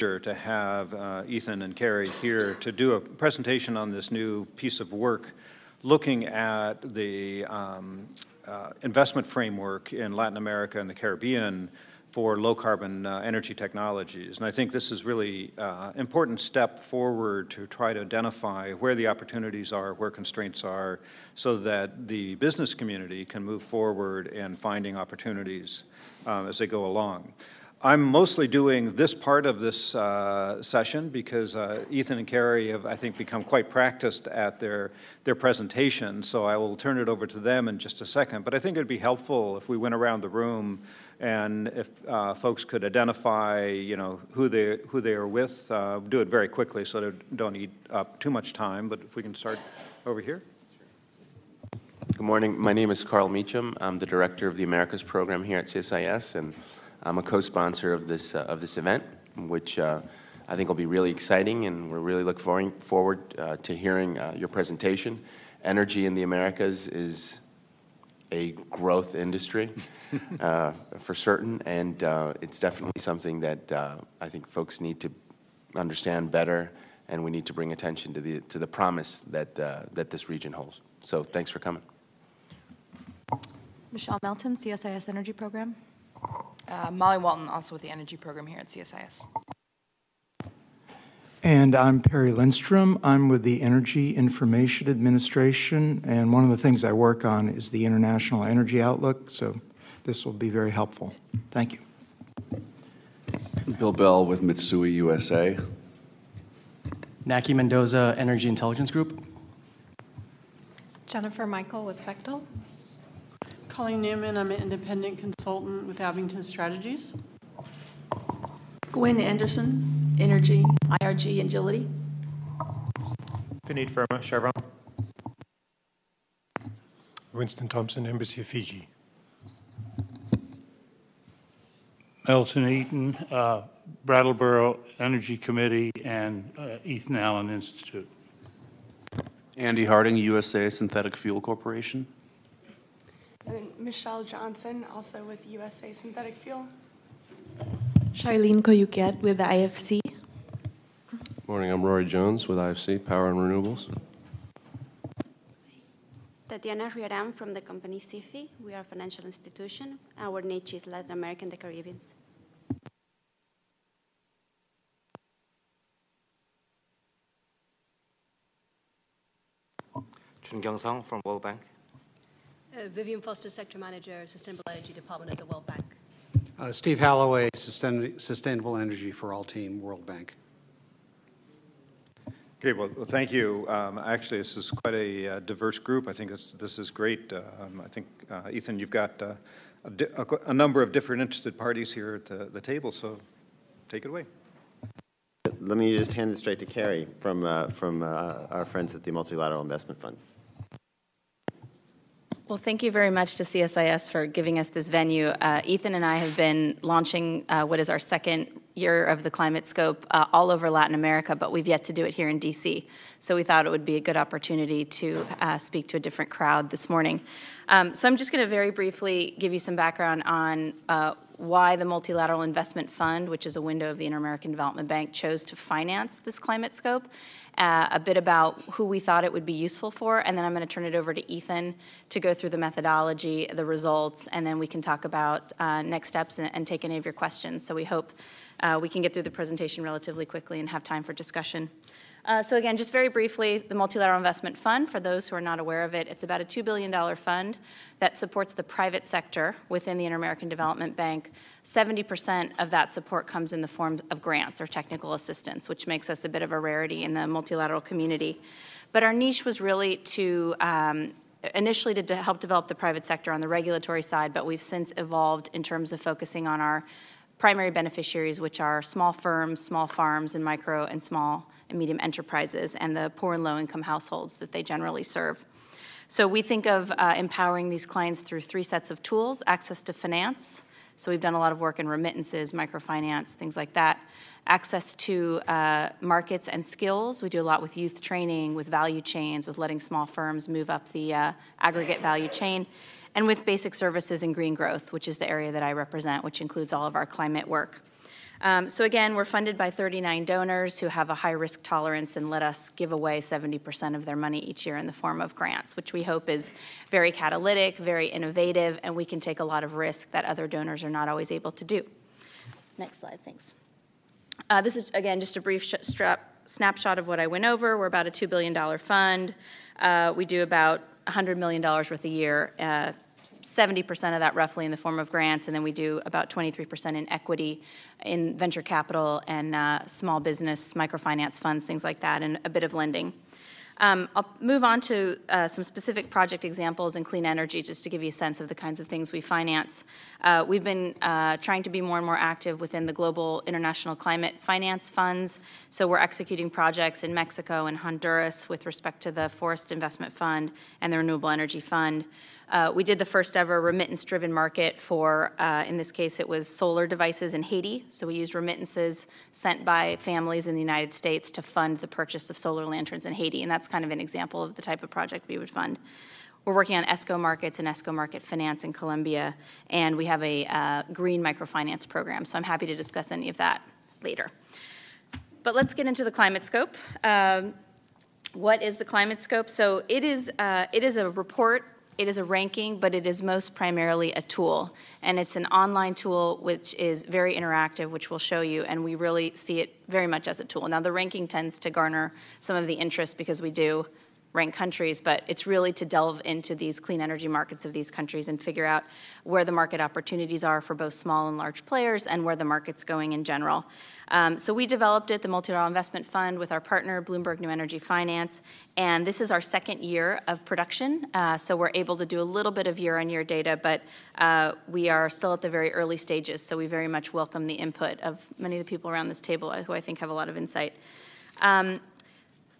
pleasure to have Ethan and Carrie here to do a presentation on this new piece of work looking at the investment framework in Latin America and the Caribbean for low-carbon energy technologies. And I think this is really an important step forward to try to identify where the opportunities are, where constraints are, so that the business community can move forward in finding opportunities as they go along. I'm mostly doing this part of this session because Ethan and Carrie have, I think, become quite practiced at their presentation, so I will turn it over to them in just a second. But I think it would be helpful if we went around the room and if folks could identify, you know, who they are with, do it very quickly so they don't eat up too much time. But if we can start over here. Good morning. My name is Carl Meacham. I'm the director of the Americas program here at CSIS, and I'm a co-sponsor of this event, which I think will be really exciting, and we're really looking forward to hearing your presentation. Energy in the Americas is a growth industry, for certain, and it's definitely something that I think folks need to understand better, and we need to bring attention to the promise that that this region holds. So thanks for coming. Michelle Melton, CSIS Energy Program. Molly Walton, also with the Energy Program here at CSIS. And I'm Perry Lindstrom. I'm with the Energy Information Administration, and one of the things I work on is the International Energy Outlook, so this will be very helpful. Thank you. Bill Bell with Mitsui USA. Naki Mendoza, Energy Intelligence Group. Jennifer Michael with Bechtel. Colleen Newman, I'm an independent consultant with Abington Strategies. Gwen Anderson, Energy, IRG, Agility. Pineid Firma, Chevron. Winston Thompson, Embassy of Fiji. Melton Eaton, Brattleboro Energy Committee, and Ethan Allen Institute. Andy Harding, USA Synthetic Fuel Corporation. And then Michelle Johnson, also with USA Synthetic Fuel. Charlene Koyuket with the IFC. Morning, I'm Rory Jones with IFC, Power and Renewables. Tatiana Riaram from the company CIFI. We are a financial institution. Our niche is Latin America and the Caribbean. Chun Kyung Song from World Bank. Vivian Foster, Sector Manager, Sustainable Energy Department at the World Bank. Steve Holloway, Sustainable Energy for All team, World Bank. Okay, well, thank you. Actually, this is quite a diverse group. I think this is great. I think, Ethan, you've got a number of different interested parties here at the table, so take it away. Let me just hand it straight to Carrie from our friends at the Multilateral Investment Fund. Well, thank you very much to CSIS for giving us this venue. Ethan and I have been launching what is our second year of the Climatescope all over Latin America, but we've yet to do it here in DC. So we thought it would be a good opportunity to speak to a different crowd this morning. So I'm just going to very briefly give you some background on why the Multilateral Investment Fund, which is a window of the Inter-American Development Bank, chose to finance this Climatescope, a bit about who we thought it would be useful for, and then I'm going to turn it over to Ethan to go through the methodology, the results, and then we can talk about next steps and take any of your questions. So we hope we can get through the presentation relatively quickly and have time for discussion. So again, just very briefly, the Multilateral Investment Fund, for those who are not aware of it, it's about a $2 billion fund that supports the private sector within the Inter-American Development Bank. 70% of that support comes in the form of grants or technical assistance, which makes us a bit of a rarity in the multilateral community. But our niche was really to initially to help develop the private sector on the regulatory side, but we've since evolved in terms of focusing on our primary beneficiaries, which are small firms, small farms, and micro and small and medium enterprises, and the poor and low-income households that they generally serve. So we think of empowering these clients through three sets of tools: access to finance, so we've done a lot of work in remittances, microfinance, things like that; access to markets and skills. We do a lot with youth training, with value chains, with letting small firms move up the aggregate value chain; and with basic services and green growth, which is the area that I represent, which includes all of our climate work. So again, we're funded by 39 donors who have a high risk tolerance and let us give away 70% of their money each year in the form of grants, which we hope is very catalytic, very innovative, and we can take a lot of risk that other donors are not always able to do. Next slide, thanks. This is, again, just a brief snapshot of what I went over. We're about a $2 billion fund. We do about $100 million worth a year, 70% of that roughly in the form of grants, and then we do about 23% in equity in venture capital and small business, microfinance funds, things like that, and a bit of lending. I'll move on to some specific project examples in clean energy just to give you a sense of the kinds of things we finance. We've been trying to be more and more active within the global international climate finance funds. So we're executing projects in Mexico and Honduras with respect to the Forest Investment Fund and the Renewable Energy Fund. We did the first ever remittance-driven market for, in this case, it was solar devices in Haiti. So we used remittances sent by families in the United States to fund the purchase of solar lanterns in Haiti, and that's kind of an example of the type of project we would fund. We're working on ESCO markets and ESCO market finance in Colombia, and we have a green microfinance program, so I'm happy to discuss any of that later. But let's get into the Climatescope. What is the Climatescope? So it is a report. It is a ranking, but it is most primarily a tool, and it's an online tool which is very interactive, which we'll show you, and we really see it very much as a tool. Now, the ranking tends to garner some of the interest because we do rank countries, but it's really to delve into these clean energy markets of these countries and figure out where the market opportunities are for both small and large players and where the market's going in general. So we developed it, the Multilateral Investment Fund, with our partner, Bloomberg New Energy Finance, and this is our second year of production, so we're able to do a little bit of year-on-year data, but we are still at the very early stages, so we very much welcome the input of many of the people around this table who I think have a lot of insight.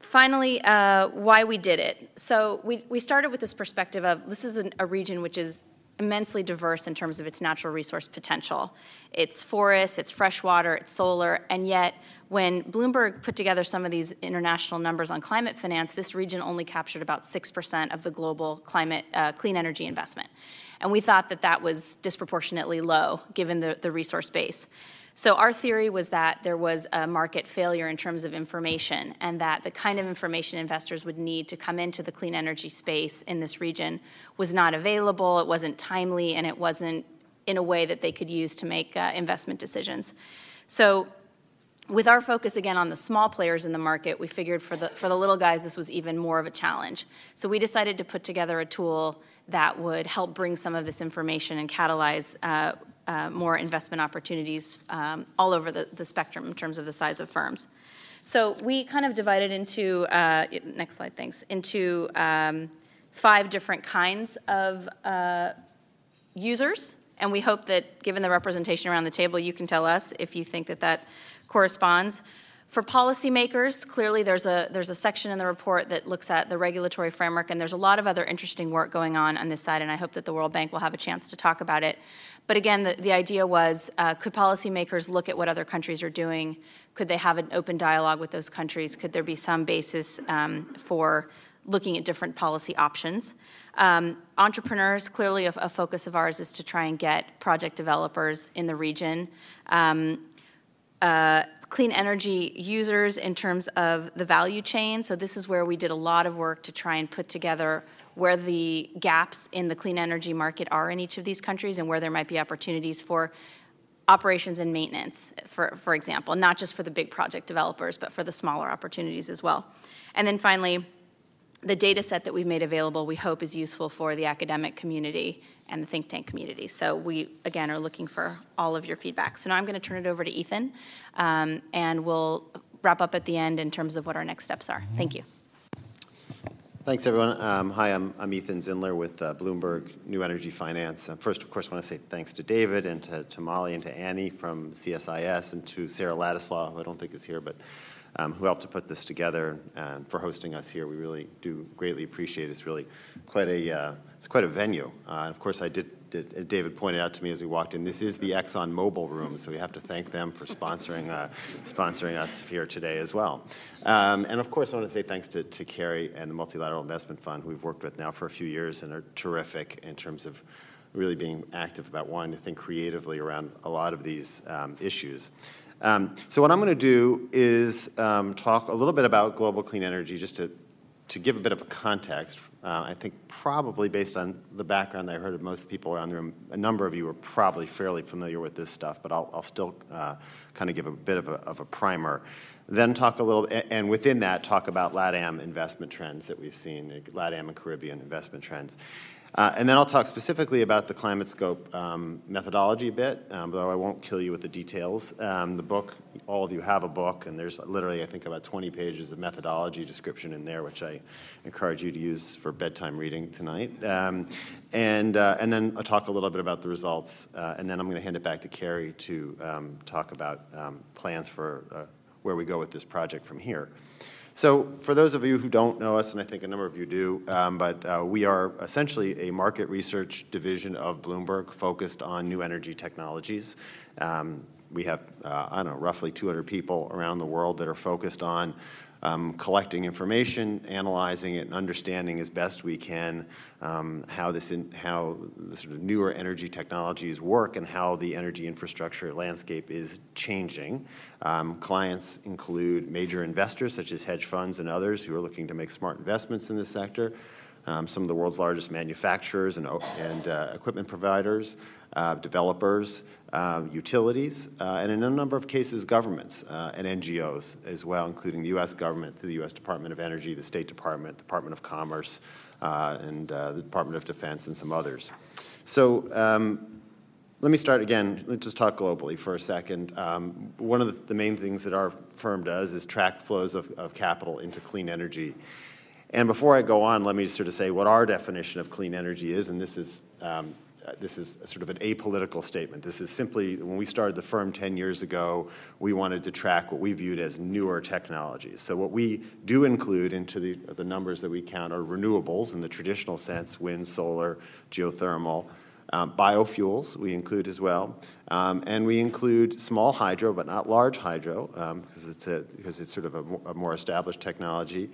Finally, why we did it. So we started with this perspective of this is a region which is immensely diverse in terms of its natural resource potential. It's forests, it's freshwater, it's solar, and yet when Bloomberg put together some of these international numbers on climate finance, this region only captured about 6% of the global climate clean energy investment. And we thought that that was disproportionately low given the resource base. So our theory was that there was a market failure in terms of information and that the kind of information investors would need to come into the clean energy space in this region was not available, it wasn't timely, and it wasn't in a way that they could use to make investment decisions. So with our focus, again, on the small players in the market, we figured for the little guys this was even more of a challenge. So we decided to put together a tool that would help bring some of this information and catalyze more investment opportunities all over the spectrum in terms of the size of firms. So we kind of divided into, next slide, thanks, into 5 different kinds of users, and we hope that given the representation around the table, you can tell us if you think that that corresponds. For policymakers, clearly there's a section in the report that looks at the regulatory framework, and there's a lot of other interesting work going on this side, and I hope that the World Bank will have a chance to talk about it. But again, the idea was, could policymakers look at what other countries are doing? Could they have an open dialogue with those countries? Could there be some basis for looking at different policy options? Entrepreneurs, clearly a focus of ours is to try and get project developers in the region. Clean energy users in terms of the value chain. So this is where we did a lot of work to try and put together where the gaps in the clean energy market are in each of these countries and where there might be opportunities for operations and maintenance, for example, not just for the big project developers, but for the smaller opportunities as well. And then finally, the data set that we've made available we hope is useful for the academic community and the think tank community. So we, again, are looking for all of your feedback. So now I'm going to turn it over to Ethan, and we'll wrap up at the end in terms of what our next steps are. Thank you. Thanks, everyone. Hi, I'm Ethan Zindler with Bloomberg New Energy Finance. First, of course, I want to say thanks to David and to Molly and to Annie from CSIS and to Sarah Ladislaw, who I don't think is here, but who helped to put this together, and for hosting us here. We really do greatly appreciate it. It's really quite a venue. And of course, I did, as David pointed out to me as we walked in, this is the ExxonMobil room, so we have to thank them for sponsoring us here today as well. And of course, I want to say thanks to Carrie and the Multilateral Investment Fund, who we've worked with now for a few years and are terrific in terms of really being active about wanting to think creatively around a lot of these issues. So what I'm going to do is talk a little bit about global clean energy, just to give a bit of a context. I think probably based on the background that I heard of most of the people around the room, a number of you are probably fairly familiar with this stuff, but I'll still kind of give a bit of a primer. Then talk a little, and within that, talk about LATAM investment trends that we've seen, LATAM and Caribbean investment trends. And then I'll talk specifically about the Climatescope methodology a bit, though I won't kill you with the details. The book, all of you have a book, and there's literally, I think, about 20 pages of methodology description in there, which I encourage you to use for bedtime reading tonight. And then I'll talk a little bit about the results, and then I'm going to hand it back to Carrie to talk about plans for where we go with this project from here. So for those of you who don't know us, and I think a number of you do, but we are essentially a market research division of Bloomberg focused on new energy technologies. We have, I don't know, roughly 200 people around the world that are focused on collecting information, analyzing it, and understanding as best we can how the sort of newer energy technologies work and how the energy infrastructure landscape is changing. Clients include major investors such as hedge funds and others who are looking to make smart investments in this sector. Some of the world's largest manufacturers and equipment providers, developers, utilities, and in a number of cases, governments and NGOs as well, including the U.S. government through the U.S. Department of Energy, the State Department, Department of Commerce, and the Department of Defense, and some others. So let me start again. Let's just talk globally for a second. One of the main things that our firm does is track flows of capital into clean energy. And before I go on, let me sort of say what our definition of clean energy is, and this is sort of an apolitical statement. This is simply, when we started the firm 10 years ago, we wanted to track what we viewed as newer technologies. So what we do include into the numbers that we count are renewables in the traditional sense, wind, solar, geothermal. Biofuels we include as well, and we include small hydro, but not large hydro, because it's sort of a more established technology.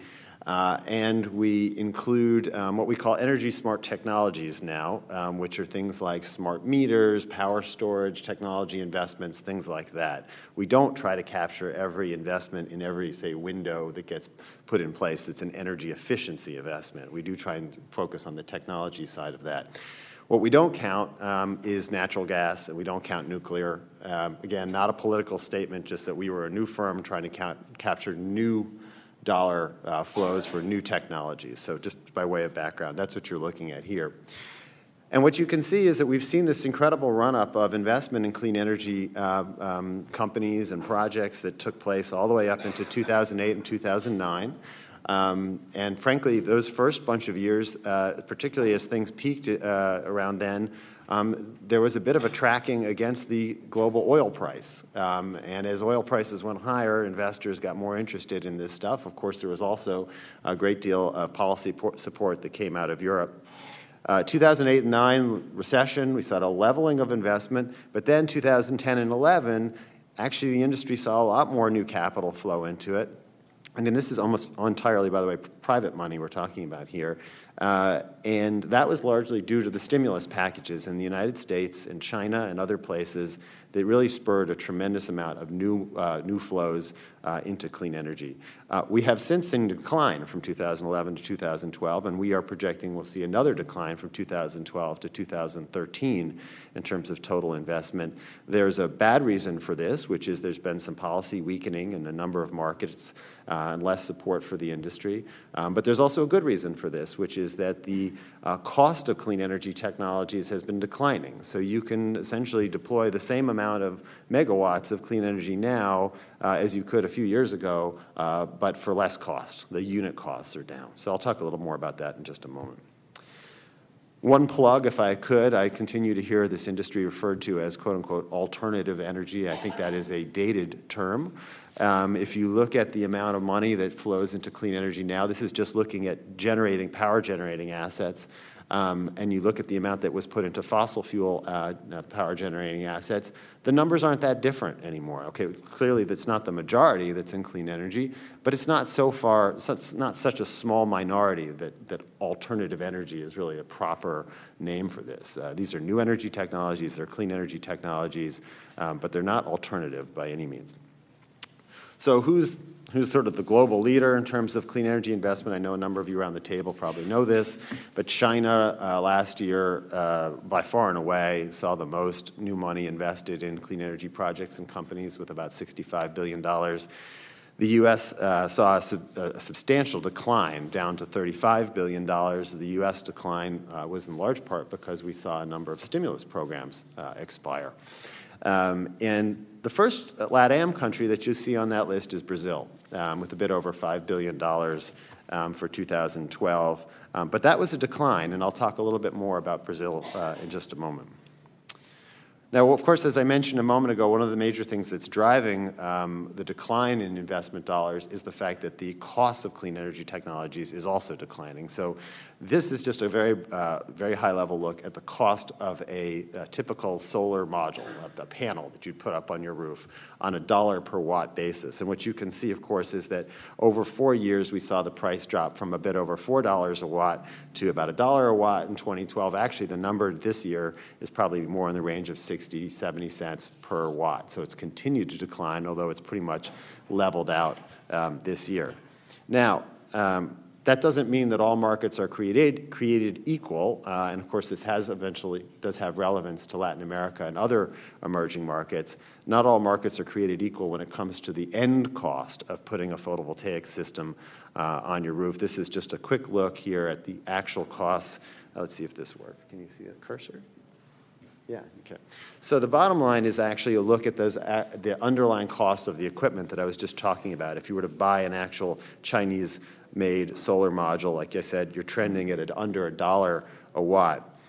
And we include what we call energy smart technologies now, which are things like smart meters, power storage, technology investments, things like that. We don't try to capture every investment in every, say, window that gets put in place that's an energy efficiency investment. We do try and focus on the technology side of that. What we don't count is natural gas, and we don't count nuclear. Again, not a political statement, just that we were a new firm trying to capture new dollar flows for new technologies. So just by way of background, that's what you're looking at here. And what you can see is that we've seen this incredible run-up of investment in clean energy companies and projects that took place all the way up into 2008 and 2009. And frankly, those first bunch of years, particularly as things peaked around then, there was a bit of a tracking against the global oil price. And as oil prices went higher, investors got more interested in this stuff. Of course, there was also a great deal of policy support that came out of Europe. 2008 and 2009 recession, we saw a leveling of investment, but then 2010 and 2011, actually the industry saw a lot more new capital flow into it. And then this is almost entirely, by the way, private money we're talking about here. And that was largely due to the stimulus packages in the United States and China and other places that really spurred a tremendous amount of new flows into clean energy. We have since seen a decline from 2011 to 2012, and we are projecting we'll see another decline from 2012 to 2013 in terms of total investment. There's a bad reason for this, which is there's been some policy weakening in a number of markets and less support for the industry. But there's also a good reason for this, which is that the cost of clean energy technologies has been declining. So you can essentially deploy the same amount of megawatts of clean energy now as you could a few years ago, but for less cost. The unit costs are down. So I'll talk a little more about that in just a moment. One plug, if I could, I continue to hear this industry referred to as, quote-unquote, alternative energy. I think that is a dated term. If you look at the amount of money that flows into clean energy now, this is just looking at power generating assets. and you look at the amount that was put into fossil fuel power generating assets, the numbers aren't that different anymore. Okay, clearly that's not the majority that's in clean energy, but it's not so far, it's not such a small minority that, alternative energy is really a proper name for this. These are new energy technologies, they're clean energy technologies, but they're not alternative by any means. So who's sort of the global leader in terms of clean energy investment? I know a number of you around the table probably know this, but China last year, by far and away, saw the most new money invested in clean energy projects and companies with about $65 billion. The US saw a substantial decline, down to $35 billion. The US decline was in large part because we saw a number of stimulus programs expire. And the first LATAM country that you see on that list is Brazil, with a bit over $5 billion for 2012. But that was a decline, and I'll talk a little bit more about Brazil in just a moment. Now, of course, as I mentioned a moment ago, one of the major things that's driving the decline in investment dollars is the fact that the cost of clean energy technologies is also declining. So this is just a very, very high-level look at the cost of a typical solar module, a panel that you'd put up on your roof on a $1 per watt basis. And what you can see, of course, is that over 4 years, we saw the price drop from a bit over $4 a watt to about $1 a watt in 2012. Actually, the number this year is probably more in the range of 60-70 cents per watt. So it's continued to decline, although it's pretty much leveled out this year. Now, that doesn't mean that all markets are created equal, and of course this does have relevance to Latin America and other emerging markets. Not all markets are created equal when it comes to the end cost of putting a photovoltaic system on your roof. This is just a quick look here at the actual costs. Let's see if this works. Can you see the cursor? Yeah, okay. So the bottom line is actually a look at those the underlying costs of the equipment that I was just talking about. If you were to buy an actual Chinese-made solar module, like I said, you're trending at under $1 a watt.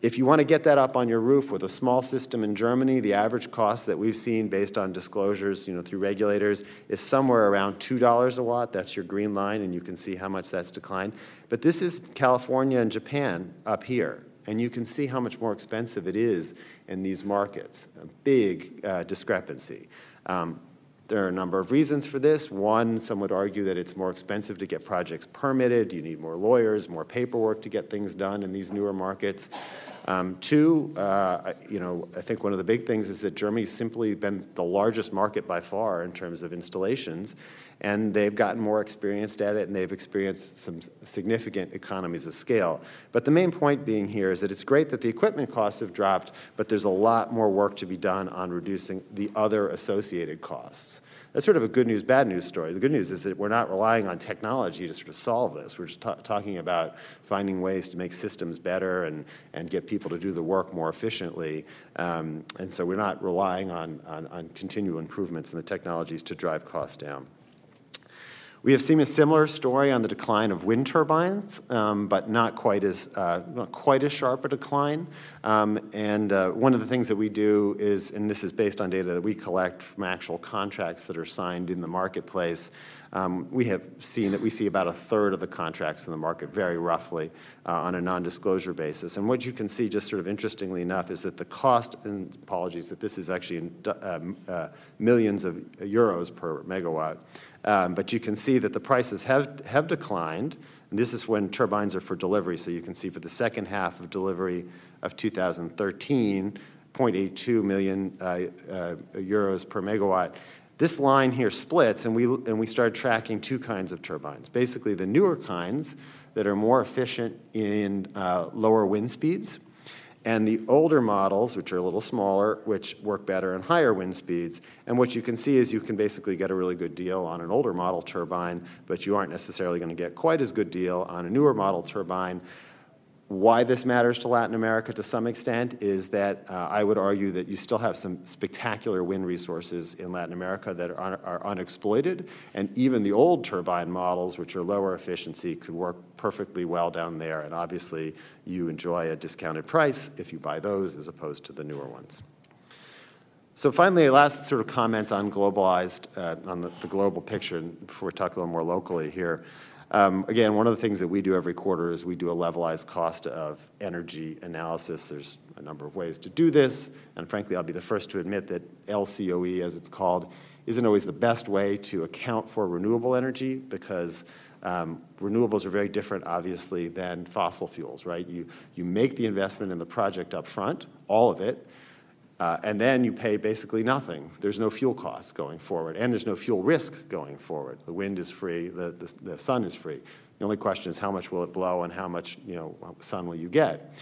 If you want to get that up on your roof with a small system in Germany, the average cost that we've seen based on disclosures, through regulators, is somewhere around $2 a watt. That's your green line, and you can see how much that's declined. But this is California and Japan up here. And you can see how much more expensive it is in these markets, a big discrepancy. There are a number of reasons for this. One, some would argue that it's more expensive to get projects permitted. You need more lawyers, more paperwork to get things done in these newer markets. Two, I think one of the big things is that Germany's simply been the largest market by far in terms of installations, and they've gotten more experienced at it, and they've experienced some significant economies of scale. But the main point being here is that it's great that the equipment costs have dropped, but there's a lot more work to be done on reducing the other associated costs. That's sort of a good news, bad news story. The good news is that we're not relying on technology to sort of solve this. We're just talking about finding ways to make systems better and get people to do the work more efficiently. And so we're not relying on continual improvements in the technologies to drive costs down. We have seen a similar story on the decline of wind turbines, but not quite as sharp a decline. One of the things that we do is, and this is based on data that we collect from actual contracts that are signed in the marketplace, we have seen that we see about a third of the contracts in the market, very roughly, on a non-disclosure basis. And what you can see, just sort of interestingly enough, is that the cost, and apologies, that this is actually in millions of euros per megawatt. But you can see that the prices have declined, and this is when turbines are for delivery. So you can see for the second half of delivery of 2013, 0.82 million euros per megawatt. This line here splits, and we started tracking two kinds of turbines. Basically, the newer kinds that are more efficient in lower wind speeds, and the older models, which are a little smaller, which work better in higher wind speeds. And what you can see is you can basically get a really good deal on an older model turbine, but you aren't necessarily going to get quite as good deal on a newer model turbine. Why this matters to Latin America to some extent is that I would argue that you still have some spectacular wind resources in Latin America that are unexploited, and even the old turbine models, which are lower efficiency, could work perfectly well down there, and obviously you enjoy a discounted price if you buy those as opposed to the newer ones. So finally, a last sort of comment on the global picture before we talk a little more locally here. Again, one of the things that we do every quarter is we do a levelized cost of energy analysis. There's a number of ways to do this, and frankly, I'll be the first to admit that LCOE, as it's called, isn't always the best way to account for renewable energy, because renewables are very different, obviously, than fossil fuels, right? You make the investment in the project up front, all of it, and then you pay basically nothing. There's no fuel costs going forward, and there's no fuel risk going forward. The wind is free, the sun is free. The only question is how much will it blow and how much sun will you get.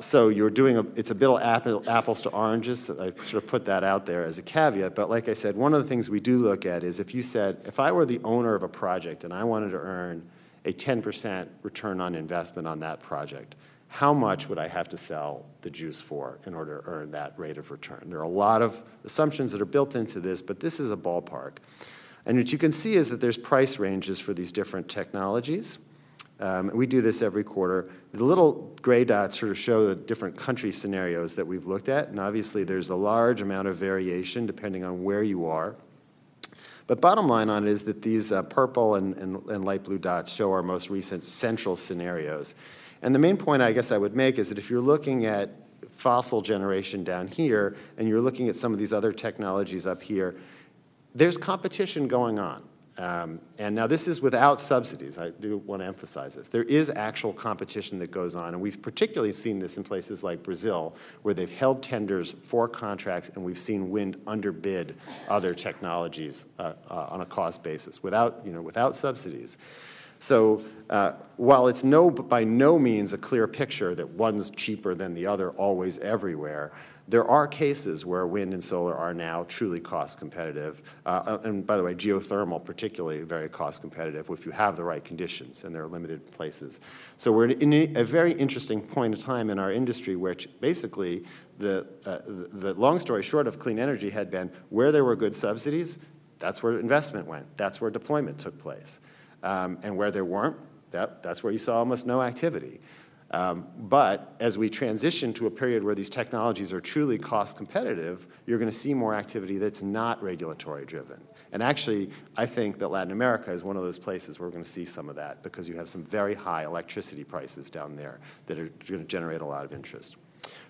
So you're doing it's a bit of apples to oranges. So I sort of put that out there as a caveat. But like I said, one of the things we do look at is if you said, if I were the owner of a project and I wanted to earn a 10% return on investment on that project, how much would I have to sell the juice for in order to earn that rate of return? There are a lot of assumptions that are built into this, but this is a ballpark. And what you can see is that there's price ranges for these different technologies. We do this every quarter. The little gray dots sort of show the different country scenarios that we've looked at, and obviously there's a large amount of variation depending on where you are. But bottom line on it is that these purple and light blue dots show our most recent central scenarios. And the main point I guess I would make is that if you're looking at fossil generation down here and you're looking at some of these other technologies up here, there's competition going on. And now this is without subsidies. I do want to emphasize this. There is actual competition that goes on, and we've particularly seen this in places like Brazil, where they've held tenders for contracts, and we've seen wind underbid other technologies on a cost basis without, without subsidies. So while it's by no means a clear picture that one's cheaper than the other always everywhere, there are cases where wind and solar are now truly cost competitive. And by the way, geothermal particularly very cost competitive if you have the right conditions, and there are limited places. So we're in a very interesting point of time in our industry where basically the long story short of clean energy had been where there were good subsidies, that's where investment went. That's where deployment took place. And where there weren't, that's where you saw almost no activity. But as we transition to a period where these technologies are truly cost competitive, you're going to see more activity that's not regulatory driven. And actually, I think that Latin America is one of those places where we're going to see some of that, because you have some very high electricity prices down there that are going to generate a lot of interest.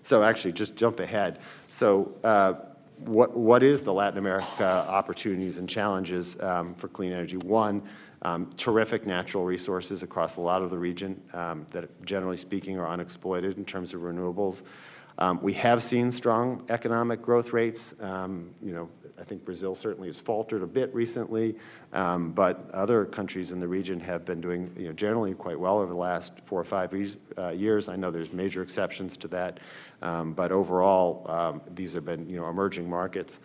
So actually, just jump ahead. So what is the Latin America opportunities and challenges for clean energy? One, terrific natural resources across a lot of the region that, generally speaking, are unexploited in terms of renewables. We have seen strong economic growth rates. I think Brazil certainly has faltered a bit recently, but other countries in the region have been doing generally quite well over the last 4 or 5 years. I know there's major exceptions to that, but overall, these have been emerging markets.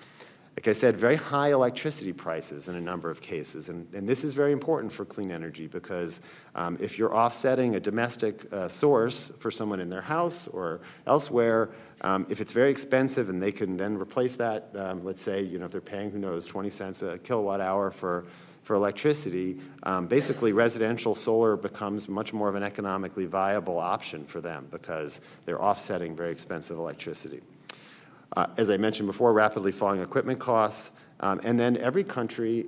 Like I said, very high electricity prices in a number of cases, and this is very important for clean energy, because if you're offsetting a domestic source for someone in their house or elsewhere, if it's very expensive and they can then replace that, let's say if they're paying, who knows, 20 cents a kilowatt hour for electricity, basically residential solar becomes much more of an economically viable option for them, because they're offsetting very expensive electricity. As I mentioned before, rapidly falling equipment costs, and then every country,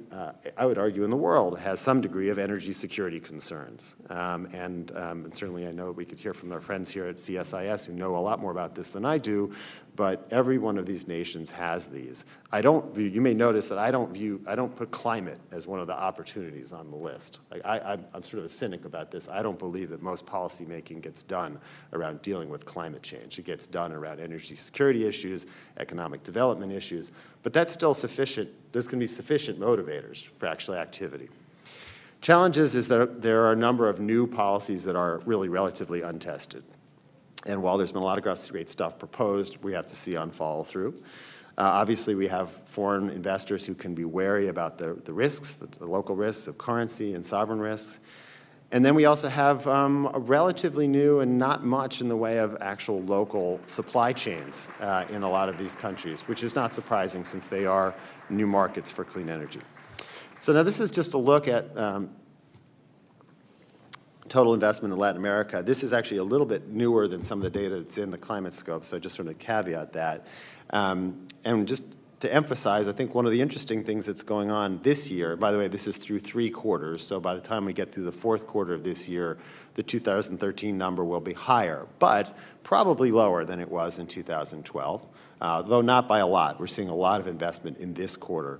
I would argue in the world, has some degree of energy security concerns. And certainly I know we could hear from our friends here at CSIS who know a lot more about this than I do, but every one of these nations has these. You may notice that I don't put climate as one of the opportunities on the list. Like I'm sort of a cynic about this. I don't believe that most policy making gets done around dealing with climate change. It gets done around energy security issues, economic development issues, but that's still sufficient. Those can be sufficient motivators for actual activity. Challenges is that there are a number of new policies that are really relatively untested. And while there's been a lot of great stuff proposed, we have to see on follow through. Obviously, we have foreign investors who can be wary about the risks, the local risks of currency and sovereign risks. And then we also have a relatively new and not much in the way of actual local supply chains in a lot of these countries, which is not surprising since they are new markets for clean energy. So now this is just a look at total investment in Latin America. This is actually a little bit newer than some of the data that's in the Climatescope, so I just sort of caveat that. And just to emphasize, I think one of the interesting things that's going on this year, by the way, this is through 3 quarters, so by the time we get through the 4th quarter of this year, the 2013 number will be higher, but probably lower than it was in 2012, though not by a lot. We're seeing a lot of investment in this quarter.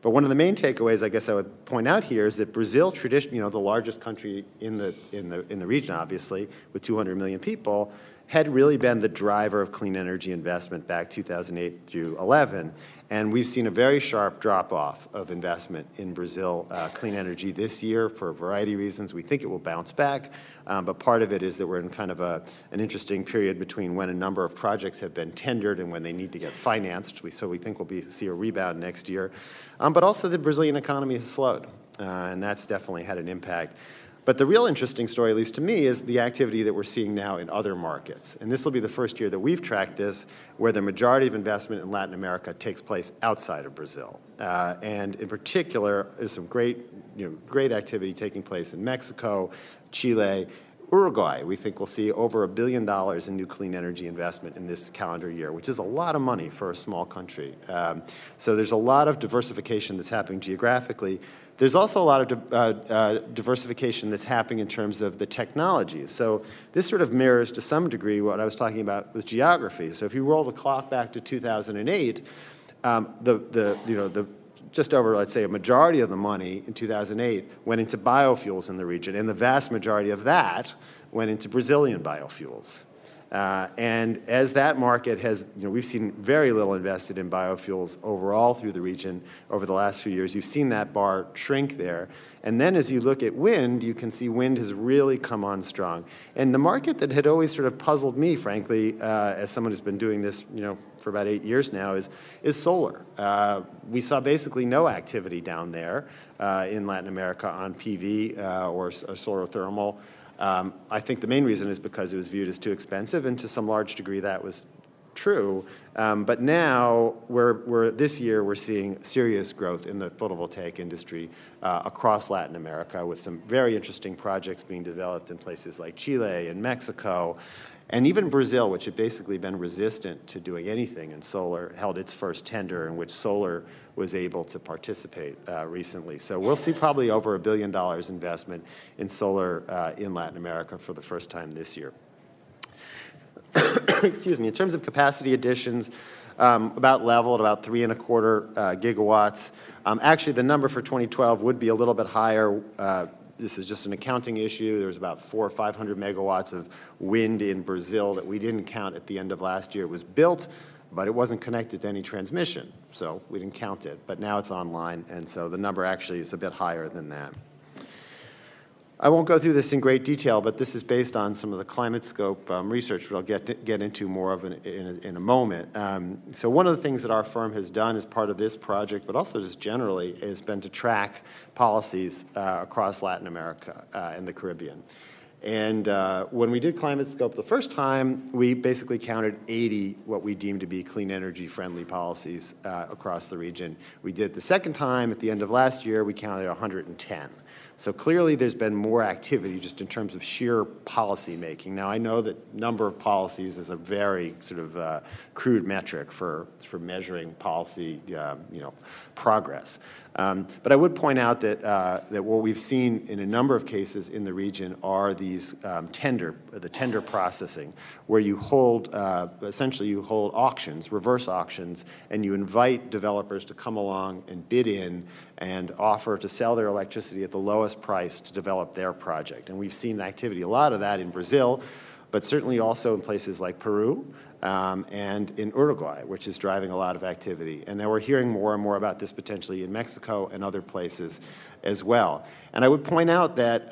But one of the main takeaways, I guess, I would point out here is that Brazil, traditionally, the largest country in the region, obviously, with 200 million people, had really been the driver of clean energy investment back 2008 through 11, and we've seen a very sharp drop-off of investment in Brazil clean energy this year for a variety of reasons. We think it will bounce back, but part of it is that we're in kind of an interesting period between when a number of projects have been tendered and when they need to get financed, so we think we'll see a rebound next year. But also the Brazilian economy has slowed, and that's definitely had an impact. But the real interesting story, at least to me, is the activity that we're seeing now in other markets. And this will be the first year that we've tracked this, where the majority of investment in Latin America takes place outside of Brazil. And in particular, there's some great activity taking place in Mexico, Chile, Uruguay. We think we'll see over $1 billion in new clean energy investment in this calendar year, which is a lot of money for a small country. So there's a lot of diversification that's happening geographically. There's also a lot of diversification that's happening in terms of the technologies. So this sort of mirrors, to some degree, what I was talking about with geography. So if you roll the clock back to 2008, just over, let's say, a majority of the money in 2008 went into biofuels in the region, and the vast majority of that went into Brazilian biofuels. And as that market has, we've seen very little invested in biofuels overall through the region over the last few years. You've seen that bar shrink there. And then as you look at wind, you can see wind has really come on strong. And the market that had always sort of puzzled me, frankly, as someone who's been doing this, for about 8 years now, is solar. We saw basically no activity down there in Latin America on PV or solar thermal. I think the main reason is because it was viewed as too expensive, and to some large degree that was true. But now, this year, we're seeing serious growth in the photovoltaic industry across Latin America, with some very interesting projects being developed in places like Chile and Mexico. And even Brazil, which had basically been resistant to doing anything in solar, held its first tender in which solar was able to participate recently. So we'll see probably over $1 billion investment in solar in Latin America for the first time this year. Excuse me. In terms of capacity additions, about level at about 3.25 gigawatts. Actually, the number for 2012 would be a little bit higher. This is just an accounting issue. There was about 400 or 500 megawatts of wind in Brazil that we didn't count at the end of last year. It was built, but it wasn't connected to any transmission, so we didn't count it. But now it's online, and so the number actually is a bit higher than that. I won't go through this in great detail, but this is based on some of the Climatescope research that I'll get into more of in a moment. So one of the things that our firm has done as part of this project, but also just generally, has been to track policies across Latin America and the Caribbean. And when we did Climatescope the first time, we basically counted 80 what we deemed to be clean energy-friendly policies across the region. We did it the second time at the end of last year. We counted 110. So clearly there's been more activity just in terms of sheer policy making. Now I know that number of policies is a very sort of crude metric for measuring policy progress. But I would point out that, that what we've seen in a number of cases in the region are these tender processing, where you hold, essentially you hold auctions, reverse auctions, and you invite developers to come along and bid in and offer to sell their electricity at the lowest price to develop their project. And we've seen activity, a lot of that in Brazil, but certainly also in places like Peru and in Uruguay, which is driving a lot of activity. And now we're hearing more and more about this potentially in Mexico and other places as well. And I would point out that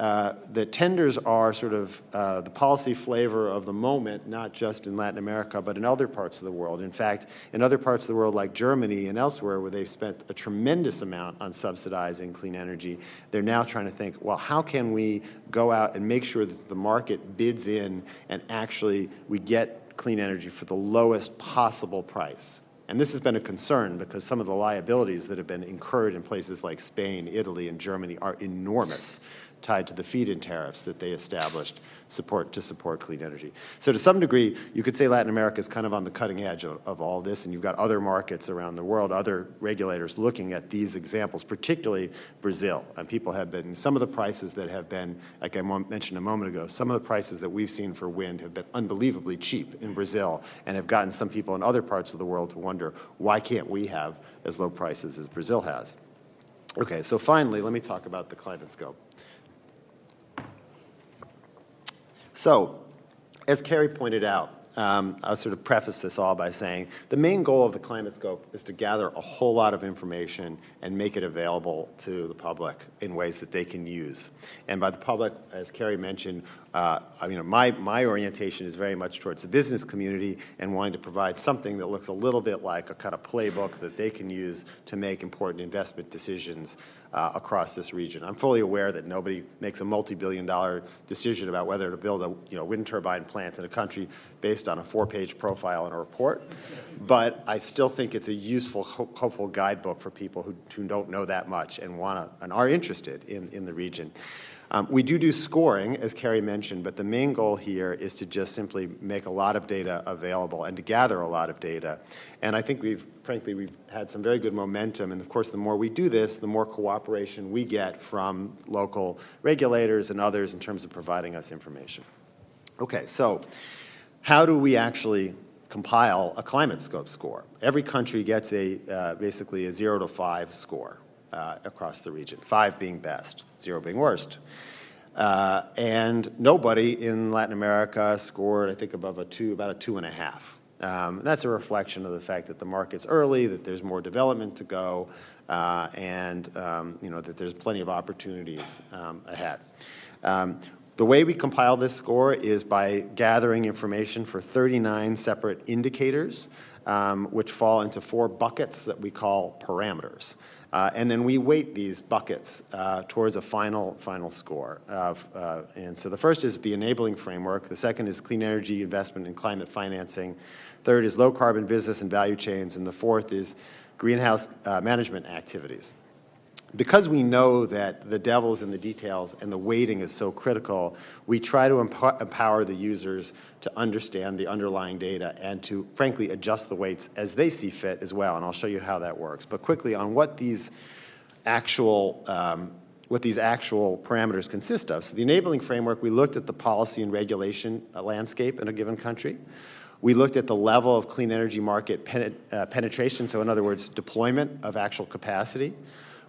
the tenders are sort of the policy flavor of the moment, not just in Latin America, but in other parts of the world. In fact, in other parts of the world like Germany and elsewhere, where they've spent a tremendous amount on subsidizing clean energy, they're now trying to think, well, how can we go out and make sure that the market bids in and actually we get clean energy for the lowest possible price? And this has been a concern because some of the liabilities that have been incurred in places like Spain, Italy, and Germany are enormous tied to the feed-in tariffs that they established to support clean energy. So to some degree, you could say Latin America is kind of on the cutting edge of all this, and you've got other markets around the world, other regulators looking at these examples, particularly Brazil. And people have been, some of the prices that have been, like I mentioned a moment ago, some of the prices that we've seen for wind have been unbelievably cheap in Brazil and have gotten some people in other parts of the world to wonder, why can't we have as low prices as Brazil has? Okay, so finally, let me talk about the Climatescope. So, as Carrie pointed out, I'll sort of preface this all by saying the main goal of the Climatescope is to gather a whole lot of information and make it available to the public in ways that they can use. And by the public, as Carrie mentioned, my orientation is very much towards the business community and wanting to provide something that looks a little bit like a kind of playbook that they can use to make important investment decisions across this region. I'm fully aware that nobody makes a multi-billion-dollar decision about whether to build a wind turbine plant in a country based on a 4-page profile and a report, but I still think it's a useful, hopeful guidebook for people who don't know that much and are interested in the region. We do scoring, as Carrie mentioned, but the main goal here is to just simply make a lot of data available and to gather a lot of data. And I think frankly, we've had some very good momentum. And of course, the more we do this, the more cooperation we get from local regulators and others in terms of providing us information. Okay, so how do we actually compile a Climatescope score? Every country gets basically a 0 to 5 score across the region, 5 being best, 0 being worst. And nobody in Latin America scored, I think, above about a 2.5. That's a reflection of the fact that the market's early, that there's more development to go, and that there's plenty of opportunities ahead. The way we compile this score is by gathering information for 39 separate indicators, which fall into 4 buckets that we call parameters. And then we weight these buckets towards a final score. And so the first is the enabling framework. The second is clean energy investment and climate financing. Third is low carbon business and value chains. And the fourth is greenhouse management activities. Because we know that the devil's in the details and the weighting is so critical, we try to empower the users to understand the underlying data and to, frankly, adjust the weights as they see fit as well. And I'll show you how that works. But quickly, on what these actual parameters consist of. So the enabling framework, we looked at the policy and regulation landscape in a given country. We looked at the level of clean energy market penetration, so in other words, deployment of actual capacity.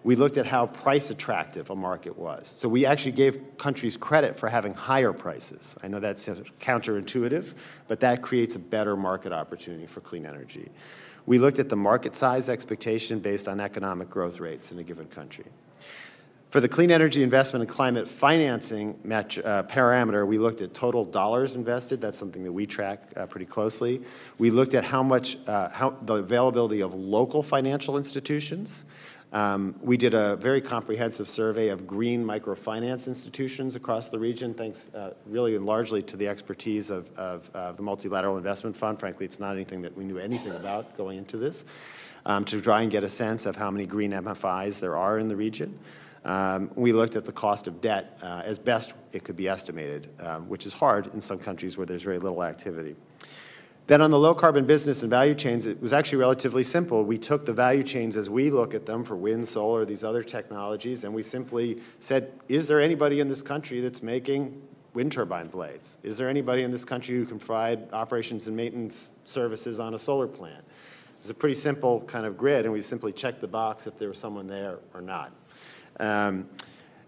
We looked at how price attractive a market was. So we actually gave countries credit for having higher prices. I know that's counterintuitive, but that creates a better market opportunity for clean energy. We looked at the market size expectation based on economic growth rates in a given country. For the clean energy investment and climate financing parameter, we looked at total dollars invested. That's something that we track pretty closely. We looked at how the availability of local financial institutions. We did a very comprehensive survey of green microfinance institutions across the region, thanks really and largely to the expertise of the Multilateral Investment Fund. Frankly, it's not anything that we knew anything about going into this, to try and get a sense of how many green MFIs there are in the region. We looked at the cost of debt as best it could be estimated, which is hard in some countries where there's very little activity. Then on the low carbon business and value chains, it was actually relatively simple. We took the value chains as we look at them for wind, solar, these other technologies, and we simply said, is there anybody in this country that's making wind turbine blades? Is there anybody in this country who can provide operations and maintenance services on a solar plant? It was a pretty simple kind of grid, and we simply checked the box if there was someone there or not.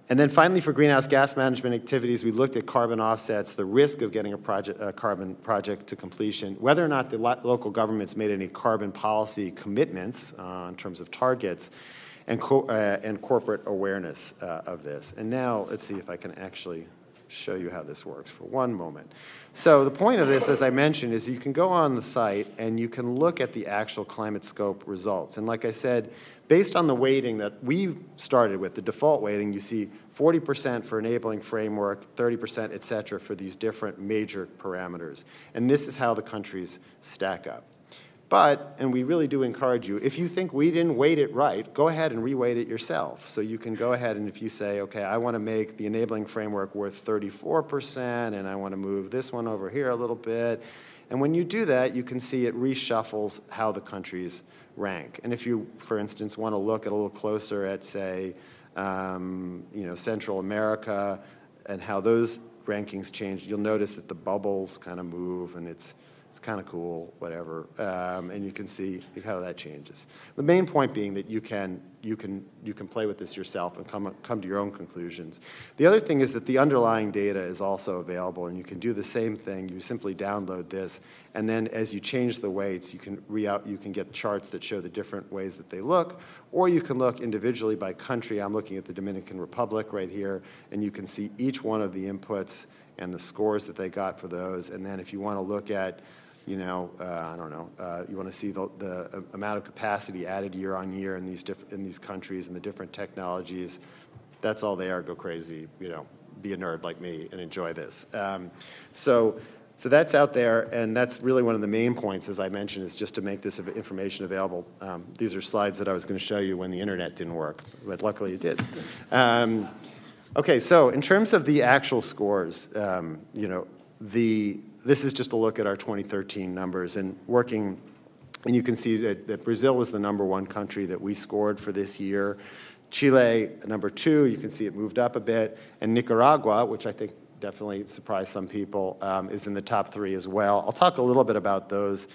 And then finally, for greenhouse gas management activities, we looked at carbon offsets, the risk of getting a carbon project to completion, whether or not the local governments made any carbon policy commitments in terms of targets, and corporate awareness of this. And now, let's see if I can actually show you how this works for one moment. So the point of this, as I mentioned, is you can go on the site and you can look at the actual Climatescope results. And like I said, based on the weighting that we started with, the default weighting, you see 40% for enabling framework, 30%, et cetera, for these different major parameters. And this is how the countries stack up. But, and we really do encourage you, if you think we didn't weight it right, go ahead and reweight it yourself. So you can go ahead and if you say, okay, I want to make the enabling framework worth 34% and I want to move this one over here a little bit. And when you do that, you can see it reshuffles how the countries rank. And if you, for instance, want to look a little closer at, say, you know, Central America and how those rankings change, you'll notice that the bubbles kind of move and it's kind of cool, whatever, and you can see how that changes. The main point being that you can play with this yourself and come to your own conclusions. The other thing is that the underlying data is also available, and you can do the same thing. You simply download this, and then as you change the weights, you can get charts that show the different ways that they look, or you can look individually by country. I'm looking at the Dominican Republic right here, and you can see each one of the inputs and the scores that they got for those. And then if you want to look at, you know, I don't know, you want to see the amount of capacity added year on year in these countries and the different technologies. That's all they are. Go crazy, you know, be a nerd like me and enjoy this. So that's out there, and that's really one of the main points, as I mentioned, is just to make this information available. These are slides that I was going to show you when the internet didn't work, but luckily it did. Okay, so in terms of the actual scores, you know, this is just a look at our 2013 numbers and working, and you can see that Brazil was the #1 country that we scored for this year. Chile, #2, you can see it moved up a bit. And Nicaragua, which I think definitely surprised some people, is in the top 3 as well. I'll talk a little bit about those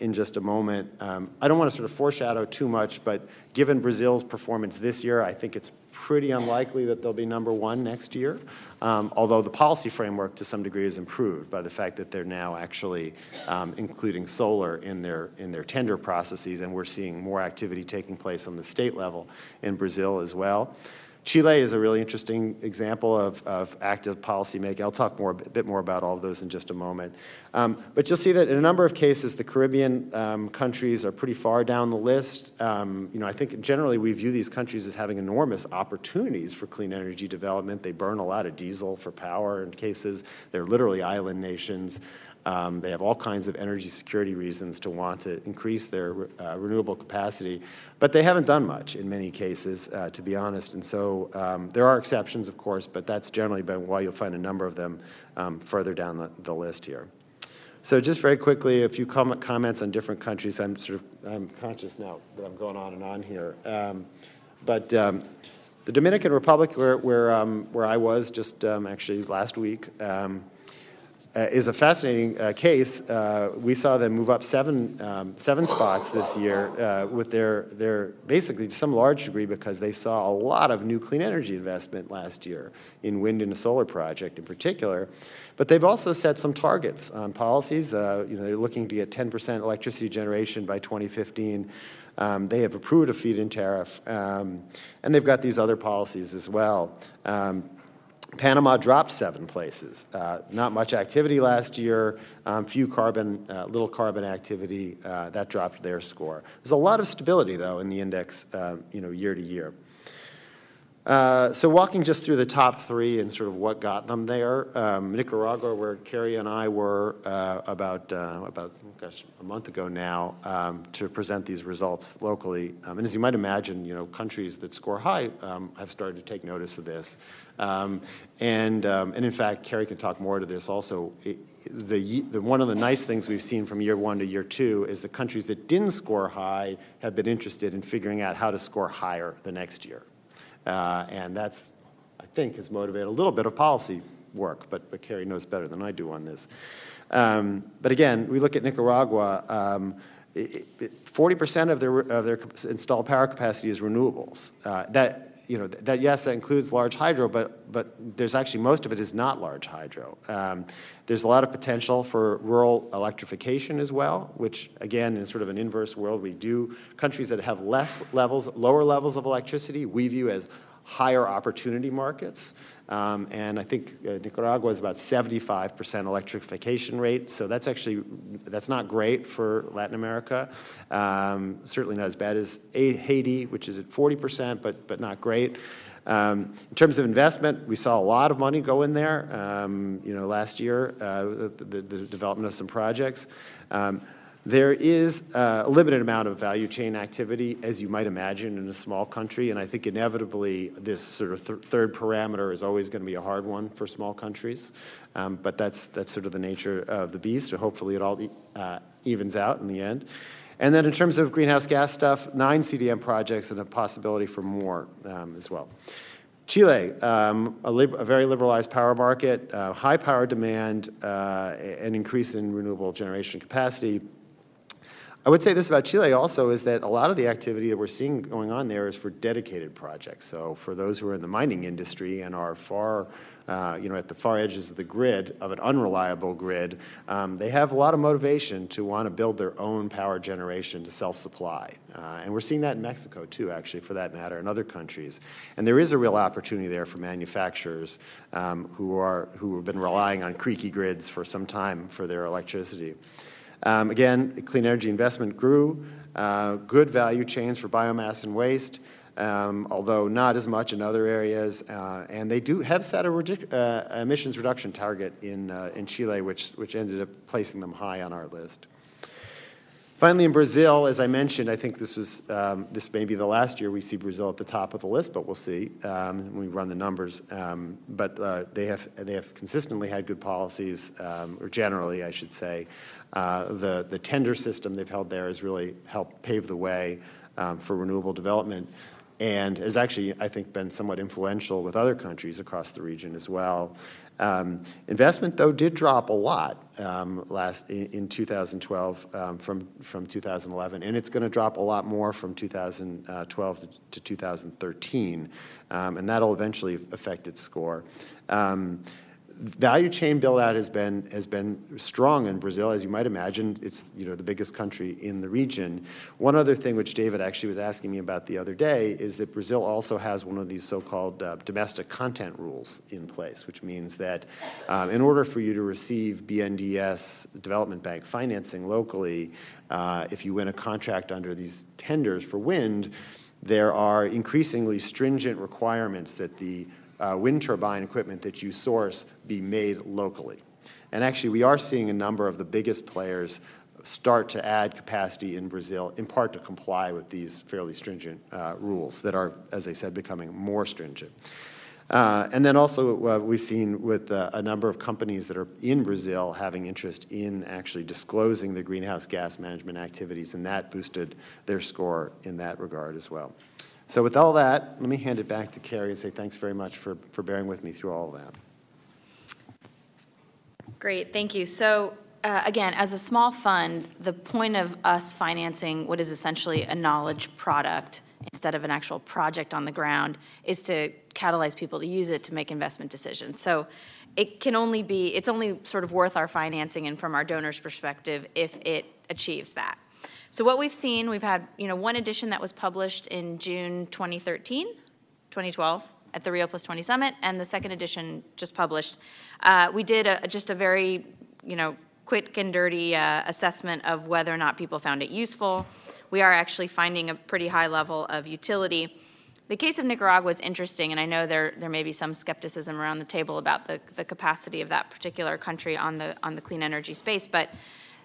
in just a moment. I don't want to sort of foreshadow too much, but given Brazil's performance this year, I think it's pretty unlikely that they'll be #1 next year, although the policy framework to some degree is improved by the fact that they're now actually including solar in their tender processes, and we're seeing more activity taking place on the state level in Brazil as well. Chile is a really interesting example of active policymaking. I'll talk a bit more about all of those in just a moment. But you'll see that in a number of cases, the Caribbean countries are pretty far down the list. You know, I think generally we view these countries as having enormous opportunities for clean energy development. They burn a lot of diesel for power in cases. They're literally island nations. They have all kinds of energy security reasons to want to increase their renewable capacity, but they haven't done much in many cases, to be honest. And so there are exceptions, of course, but that's generally been why you'll find a number of them further down the list here. So just very quickly, a few comments on different countries. I'm conscious now that I'm going on and on here, the Dominican Republic, where I was just actually last week. Is a fascinating case. We saw them move up seven spots this year with their basically to some large degree because they saw a lot of new clean energy investment last year in wind and a solar project in particular. But they've also set some targets on policies. You know, they're looking to get 10% electricity generation by 2015. They have approved a feed-in tariff, and they've got these other policies as well. Panama dropped 7 places. Not much activity last year, little carbon activity, that dropped their score. There's a lot of stability, though, in the index, you know, year to year. So walking just through the top 3 and sort of what got them there, Nicaragua, where Carrie and I were about a month ago now to present these results locally. And as you might imagine, you know, countries that score high have started to take notice of this. And in fact, Carrie can talk more to this also. One of the nice things we've seen from year 1 to year 2 is the countries that didn't score high have been interested in figuring out how to score higher the next year. And that's, I think, has motivated a little bit of policy work, but Carrie knows better than I do on this. But again, we look at Nicaragua, 40% of their installed power capacity is renewables. Yes, that includes large hydro, but there's actually most of it is not large hydro. There's a lot of potential for rural electrification as well, which again in sort of an inverse world countries that have lower levels of electricity we view as higher opportunity markets. And I think Nicaragua is about 75% electrification rate, so that's not great for Latin America. Certainly not as bad as Haiti, which is at 40%, but not great. In terms of investment, we saw a lot of money go in there. You know, last year, the development of some projects. There is a limited amount of value chain activity, as you might imagine, in a small country, and I think inevitably this sort of third parameter is always going to be a hard one for small countries, but that's sort of the nature of the beast, or hopefully it all evens out in the end. And then in terms of greenhouse gas stuff, 9 CDM projects and a possibility for more as well. Chile, a very liberalized power market, high power demand, an increase in renewable generation capacity. I would say this about Chile also is that a lot of the activity that we're seeing going on there is for dedicated projects. So for those who are in the mining industry and are far, at the far edges of the grid, of an unreliable grid, they have a lot of motivation to want to build their own power generation to self-supply. And we're seeing that in Mexico too, actually, for that matter, and other countries. And there is a real opportunity there for manufacturers who have been relying on creaky grids for some time for their electricity. Again, clean energy investment grew, good value chains for biomass and waste, although not as much in other areas, and they do have set a emissions reduction target in Chile, which ended up placing them high on our list. Finally, in Brazil, as I mentioned, I think this may be the last year we see Brazil at the top of the list, but we'll see when we run the numbers. But they have consistently had good policies, or generally, I should say. The tender system they've held there has really helped pave the way for renewable development, and has actually, I think, been somewhat influential with other countries across the region as well. Investment, though, did drop a lot in 2012 from 2011, and it's going to drop a lot more from 2012 to 2013, and that'll eventually affect its score. Value chain build-out has been strong in Brazil, as you might imagine. It's the biggest country in the region. One other thing which David actually was asking me about the other day is that Brazil also has one of these so-called domestic content rules in place, which means that in order for you to receive BNDES Development Bank financing locally, if you win a contract under these tenders for wind, there are increasingly stringent requirements that the wind turbine equipment that you source be made locally. And actually, we are seeing a number of the biggest players start to add capacity in Brazil, in part to comply with these fairly stringent rules that are, as I said, becoming more stringent. And then also we've seen with a number of companies that are in Brazil having interest in actually disclosing their greenhouse gas management activities, and that boosted their score in that regard as well. So with all that, let me hand it back to Carrie and say thanks very much for bearing with me through all of that. Great, thank you. So again, as a small fund, the point of us financing what is essentially a knowledge product instead of an actual project on the ground is to catalyze people to use it to make investment decisions. So it can only be, it's only sort of worth our financing and from our donors' perspective if it achieves that. So what we've seen, we've had one edition that was published in June 2012 at the Rio Plus 20 Summit, and the second edition just published. We did just a very quick and dirty assessment of whether or not people found it useful. We are actually finding a pretty high level of utility. The case of Nicaragua is interesting, and I know there may be some skepticism around the table about the capacity of that particular country on the clean energy space, but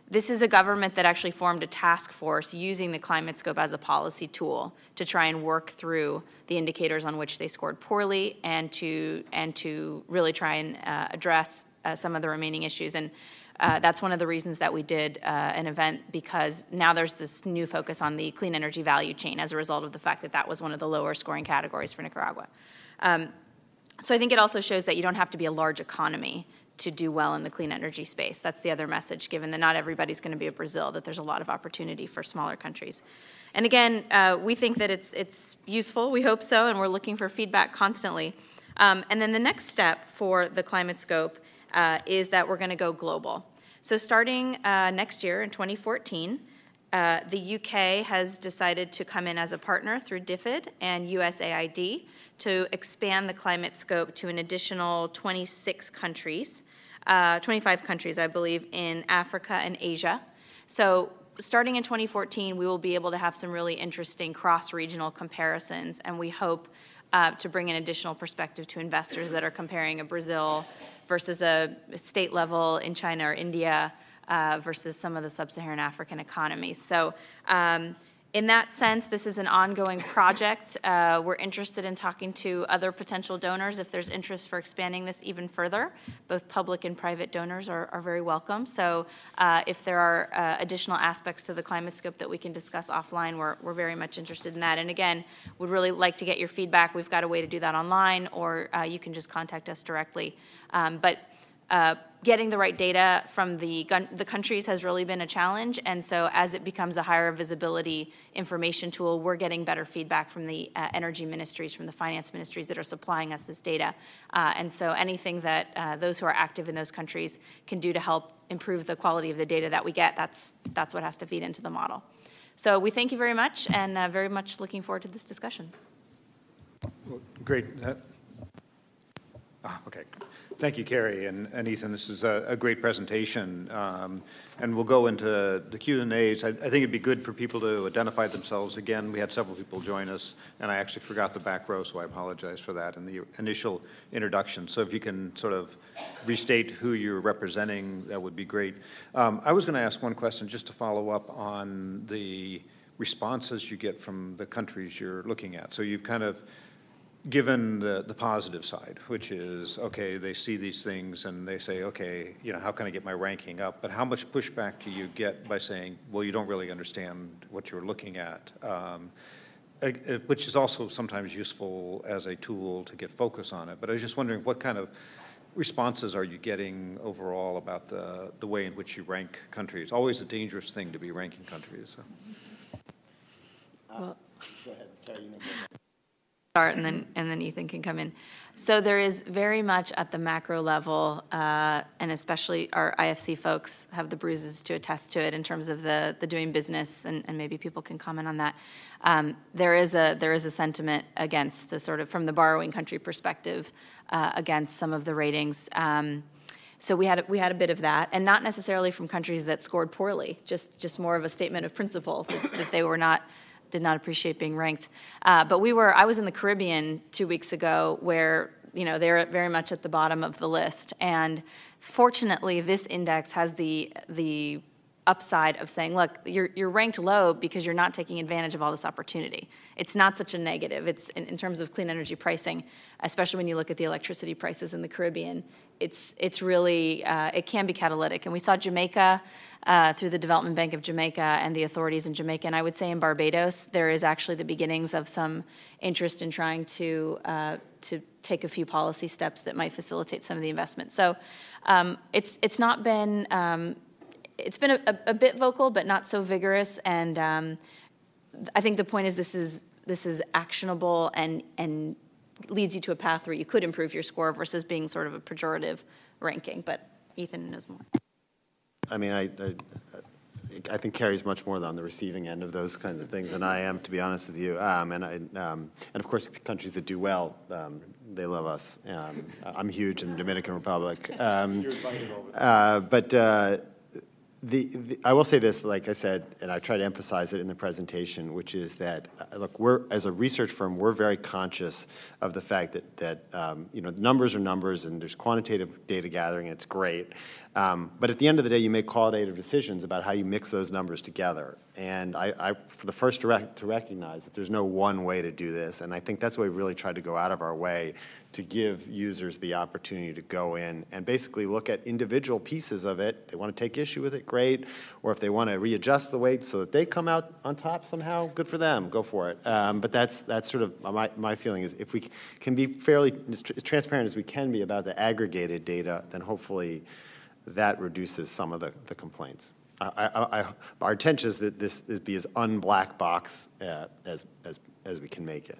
this is a government that actually formed a task force using the Climatescope as a policy tool to try and work through the indicators on which they scored poorly and to really try and address some of the remaining issues. And that's one of the reasons that we did an event, because now there's this new focus on the clean energy value chain as a result of the fact that that was one of the lower scoring categories for Nicaragua. So I think it also shows that you don't have to be a large economy to do well in the clean energy space. That's the other message, given that not everybody's going to be a Brazil, that there's a lot of opportunity for smaller countries. And again, we think that it's useful, we hope so, and we're looking for feedback constantly. And then the next step for the Climatescope is that we're going to go global. So starting next year in 2014, the UK has decided to come in as a partner through DFID and USAID to expand the Climatescope to an additional 25 countries, I believe, in Africa and Asia. So starting in 2014, we will be able to have some really interesting cross-regional comparisons, and we hope to bring an additional perspective to investors that are comparing a Brazil versus a state level in China or India versus some of the sub-Saharan African economies. So in that sense, this is an ongoing project. We're interested in talking to other potential donors if there's interest for expanding this even further. Both public and private donors are very welcome. So if there are additional aspects to the ClimateScope that we can discuss offline, we're very much interested in that. And again, we'd really like to get your feedback. We've got a way to do that online, or you can just contact us directly. Getting the right data from the countries has really been a challenge, and so as it becomes a higher visibility information tool, we're getting better feedback from the energy ministries, from the finance ministries that are supplying us this data. And so anything that those who are active in those countries can do to help improve the quality of the data that we get, that's what has to feed into the model. So we thank you very much, and very much looking forward to this discussion. Great. Okay. Thank you, Carrie and Ethan. This is a great presentation, and we'll go into the Q&As. I think it'd be good for people to identify themselves again. We had several people join us, and I actually forgot the back row, so I apologize for that in the initial introduction. So if you can sort of restate who you're representing, that would be great. I was going to ask one question just to follow up on the responses you get from the countries you're looking at. So you've kind of given the positive side, which is, okay, they see these things and they say, okay, you know, how can I get my ranking up? But how much pushback do you get by saying, well, you don't really understand what you're looking at? Which is also sometimes useful as a tool to get focus on it. But I was just wondering what kind of responses are you getting overall about the way in which you rank countries? Always a dangerous thing to be ranking countries. So. Go ahead, Carrie. And then Ethan can come in. So there is very much at the macro level, and especially our IFC folks have the bruises to attest to it in terms of the doing business, and maybe people can comment on that. There is a sentiment against the sort of, from the borrowing country perspective, against some of the ratings. So we had a bit of that, and not necessarily from countries that scored poorly, just more of a statement of principle that they were not, did not appreciate being ranked. But I was in the Caribbean 2 weeks ago where, you know, they're very much at the bottom of the list. And fortunately, this index has the upside of saying, look, you're ranked low because you're not taking advantage of all this opportunity. It's not such a negative. It's in terms of clean energy pricing, especially when you look at the electricity prices in the Caribbean, it's really, it can be catalytic. And we saw Jamaica, through the Development Bank of Jamaica and the authorities in Jamaica, and I would say in Barbados, there is actually the beginnings of some interest in trying to take a few policy steps that might facilitate some of the investment. So it's not been, it's been a bit vocal, but not so vigorous. And I think the point is this is actionable and leads you to a path where you could improve your score versus being sort of a pejorative ranking. But Ethan knows more. I mean, I think Carrie's much more on the receiving end of those kinds of things than I am, to be honest with you. And of course, countries that do well, they love us. I'm huge in the Dominican Republic. I will say this, like I said, and I try to emphasize it in the presentation, which is that, look, we're, as a research firm, we're very conscious of the fact that you know, numbers are numbers, and there's quantitative data gathering, and it's great. But at the end of the day, you make qualitative decisions about how you mix those numbers together. And I'm the first to recognize that there's no one way to do this, and I think that's why we really tried to go out of our way to give users the opportunity to go in and basically look at individual pieces of it. They want to take issue with it, great. Or if they want to readjust the weight so that they come out on top somehow, good for them, go for it. But that's sort of my feeling is if we can be fairly as transparent as we can be about the aggregated data, then hopefully that reduces some of the complaints. Our intention is that this is be as un-black box as we can make it.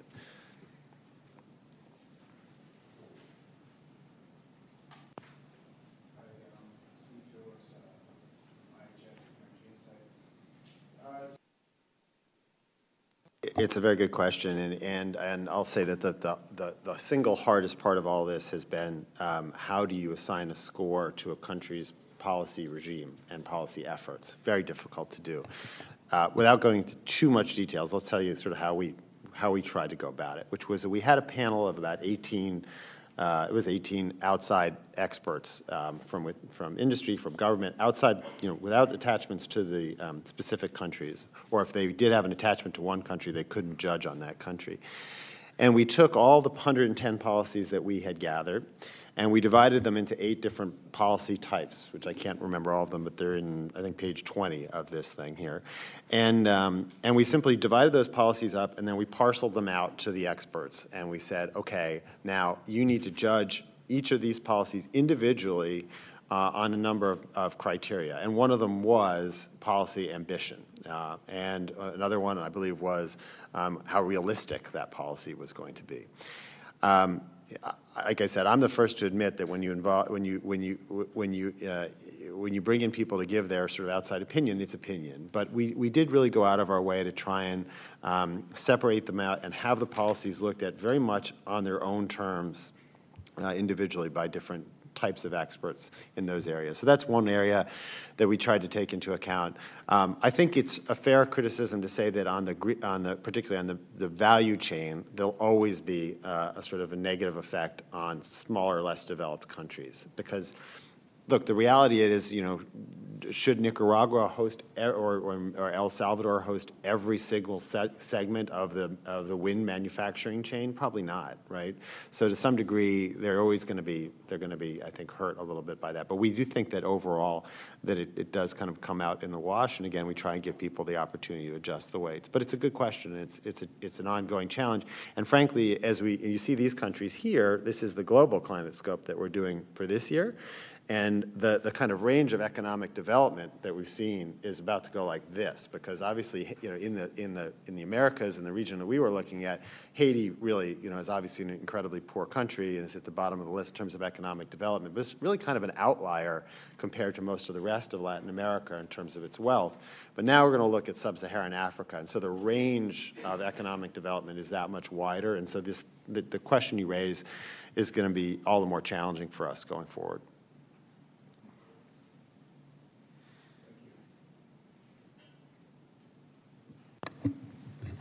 It's a very good question, and I'll say that the single hardest part of all this has been how do you assign a score to a country's policy regime and policy efforts? Very difficult to do. Without going into too much details, let's tell you sort of how we tried to go about it, which was that we had a panel of about 18 It was 18 outside experts from industry, from government, outside, without attachments to the specific countries, or if they did have an attachment to one country, they couldn't judge on that country. And we took all the 110 policies that we had gathered, and we divided them into 8 different policy types, which I can't remember all of them, but they're in, I think, page 20 of this thing here. And we simply divided those policies up, and then we parceled them out to the experts. And we said, okay, now you need to judge each of these policies individually on a number of criteria. And one of them was policy ambition. And another one, I believe, was how realistic that policy was going to be. Like I said, I'm the first to admit that when you bring in people to give their sort of outside opinion, it's opinion. But we did really go out of our way to try and separate them out and have the policies looked at very much on their own terms individually by different types of experts in those areas. So that's one area that we tried to take into account. I think it's a fair criticism to say that particularly on the value chain, there'll always be a sort of a negative effect on smaller, less developed countries. Because, look, the reality is, should Nicaragua host or El Salvador host every single segment of the wind manufacturing chain? Probably not, right? So to some degree, they're going to be I think hurt a little bit by that. But we do think that overall that it does kind of come out in the wash. And again, we try and give people the opportunity to adjust the weights. But it's a good question. And it's an ongoing challenge. And frankly, as you see these countries here, this is the global climate scope that we're doing for this year. And the kind of range of economic development that we've seen is about to go like this, because obviously, in the Americas, in the region that we were looking at, Haiti really, is obviously an incredibly poor country and is at the bottom of the list in terms of economic development, but it's really kind of an outlier compared to most of the rest of Latin America in terms of its wealth. But now we're going to look at sub-Saharan Africa, and so the range of economic development is that much wider, and so the question you raise is going to be all the more challenging for us going forward.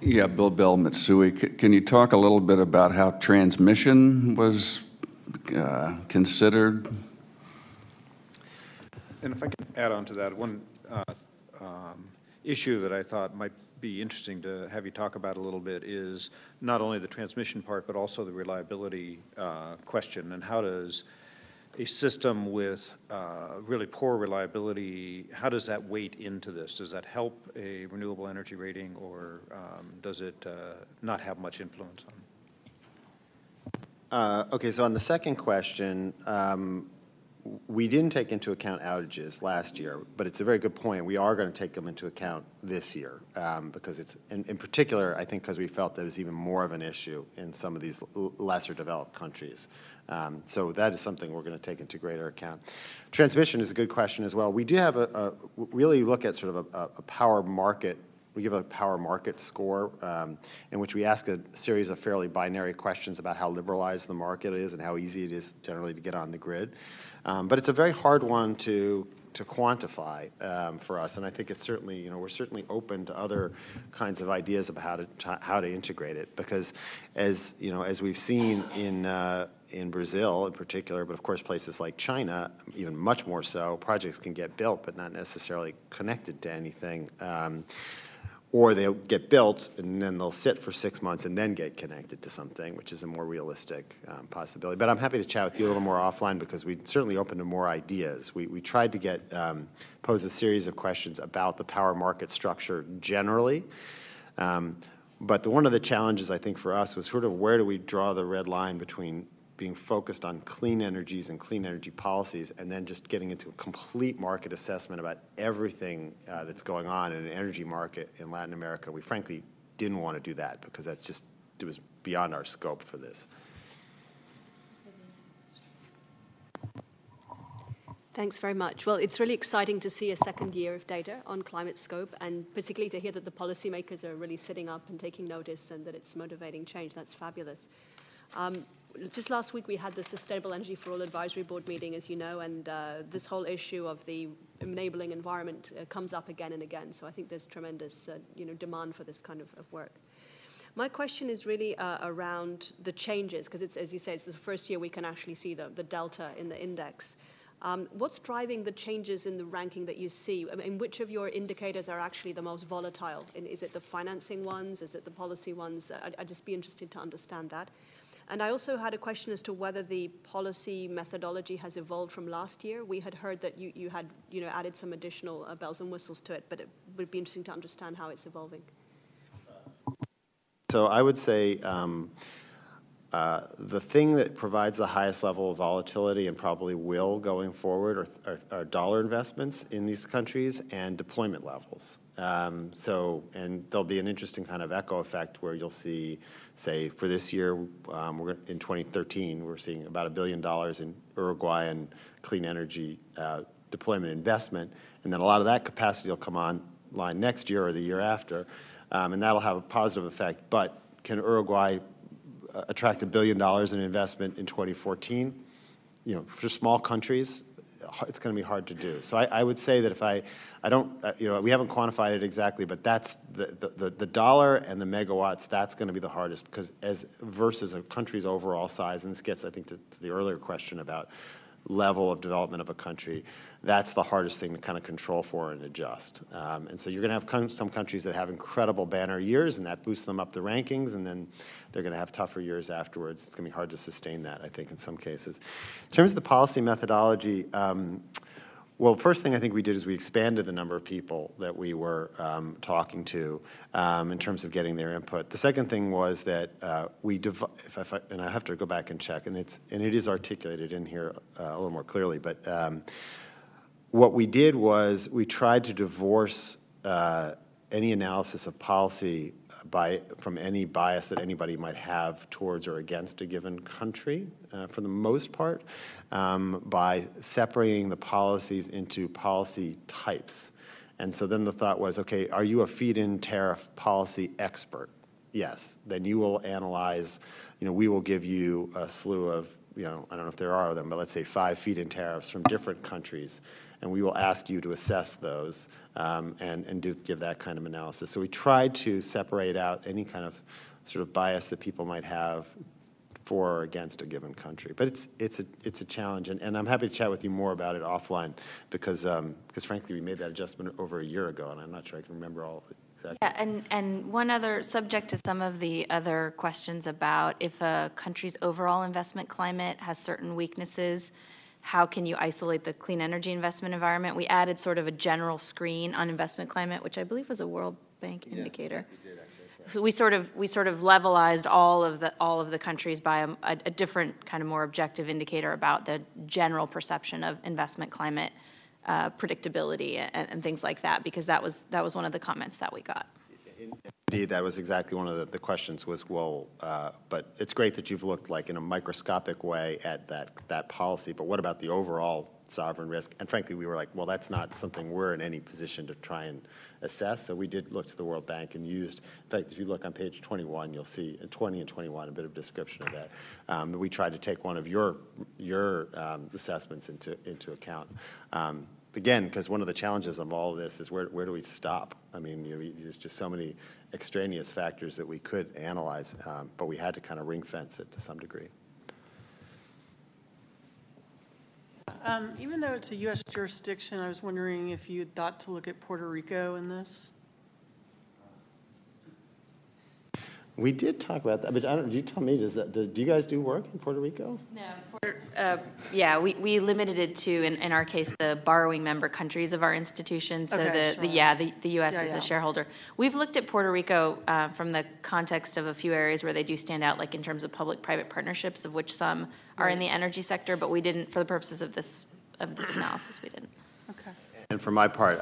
Yeah, Bill Bell, Mitsui. Can you talk a little bit about how transmission was considered? And if I can add on to that, one issue that I thought might be interesting to have you talk about a little bit is not only the transmission part, but also the reliability question, and how does a system with really poor reliability, how does that weight into this? Does that help a renewable energy rating, or does it not have much influence on it? Okay, so on the second question, we didn't take into account outages last year, but it's a very good point. We are going to take them into account this year because it's, in particular, I think because we felt that it was even more of an issue in some of these lesser developed countries. So that is something we're going to take into greater account. Transmission is a good question as well. We do have really look at sort of a power market. We give a power market score in which we ask a series of fairly binary questions about how liberalized the market is and how easy it is generally to get on the grid. But it's a very hard one to quantify for us, and I think it's certainly, we're certainly open to other kinds of ideas about how to integrate it, because as as we've seen in Brazil in particular, but of course places like China even much more so, projects can get built but not necessarily connected to anything. Or they'll get built, and then they'll sit for 6 months and then get connected to something, which is a more realistic possibility. But I'm happy to chat with you a little more offline, because we certainly open to more ideas. We tried to pose a series of questions about the power market structure generally. But one of the challenges, I think, for us was sort of where do we draw the red line between being focused on clean energies and clean energy policies, and then just getting into a complete market assessment about everything that's going on in an energy market in Latin America. We frankly didn't want to do that because it was beyond our scope for this. Thanks very much. Well, it's really exciting to see a second year of data on Climatescope, and particularly to hear that the policymakers are really sitting up and taking notice and that it's motivating change. That's fabulous. Just last week we had the Sustainable Energy for All Advisory Board meeting, as you know, and this whole issue of the enabling environment comes up again and again. So I think there's tremendous demand for this kind of work. My question is really around the changes, because it's, as you say, it's the first year we can actually see the delta in the index. What's driving the changes in the ranking that you see? I mean, which of your indicators are actually the most volatile? And is it the financing ones? Is it the policy ones? I'd just be interested to understand that. And I also had a question as to whether the policy methodology has evolved from last year. We had heard that you had added some additional bells and whistles to it, but it would be interesting to understand how it's evolving. So I would say the thing that provides the highest level of volatility and probably will going forward are dollar investments in these countries and deployment levels. And there'll be an interesting kind of echo effect where you'll see, say, for this year, in 2013, we're seeing about $1 billion in Uruguay and clean energy deployment investment, and then a lot of that capacity will come online next year or the year after, and that'll have a positive effect. But can Uruguay attract $1 billion in investment in 2014? You know, for small countries, it's going to be hard to do. So I would say that if I don't, we haven't quantified it exactly, but that's the dollar and the megawatts, that's going to be the hardest, because as versus a country's overall size, and this gets, I think, to the earlier question about level of development of a country, that's the hardest thing to kind of control for and adjust. And so you're going to have some countries that have incredible banner years, and that boosts them up the rankings, and then they're going to have tougher years afterwards. It's going to be hard to sustain that, I think, in some cases. In terms of the policy methodology, well, first thing I think we did is we expanded the number of people that we were talking to in terms of getting their input. The second thing was that and I have to go back and check, and it is articulated in here a little more clearly, but what we did was we tried to divorce any analysis of policy from any bias that anybody might have towards or against a given country, for the most part, by separating the policies into policy types. And so then the thought was, okay, are you a feed-in tariff policy expert? Yes. Then you will analyze, we will give you a slew of, I don't know if there are them, but let's say 5 feed-in tariffs from different countries, and we will ask you to assess those and give that kind of analysis. So we tried to separate out any kind of sort of bias that people might have for or against a given country. But it's a challenge, and I'm happy to chat with you more about it offline, because frankly we made that adjustment over a year ago, and I'm not sure I can remember all of it. Yeah, and one other subject to some of the other questions about if a country's overall investment climate has certain weaknesses, how can you isolate the clean energy investment environment? We added sort of a general screen on investment climate, which I believe was a World Bank indicator. Yeah, we did actually, right. So we sort of levelized all of the countries by a different kind of more objective indicator about the general perception of investment climate predictability and things like that, because that was one of the comments that we got. Indeed, that was exactly one of the questions was, well, but it's great that you've looked like in a microscopic way at that policy, but what about the overall sovereign risk? And frankly, we were like, well, that's not something we're in any position to try and assess, so we did look to the World Bank and used, in fact, if you look on page 21, you'll see, 20 and 21, a bit of description of that. We tried to take one of your assessments into account. Again, because one of the challenges of all of this is where do we stop? I mean, there's just so many extraneous factors that we could analyze, but we had to kind of ring fence it to some degree. Even though it's a U.S. jurisdiction, I was wondering if you thought to look at Puerto Rico in this? We did talk about that, but I don't, you tell me, do you guys do work in Puerto Rico? No. Yeah, we limited it to, in our case, the borrowing member countries of our institution, so okay, the U.S. is a shareholder. We've looked at Puerto Rico from the context of a few areas where they do stand out, like in terms of public-private partnerships, of which some are in the energy sector, but we didn't, for the purposes of this analysis, we didn't. Okay. And for my part,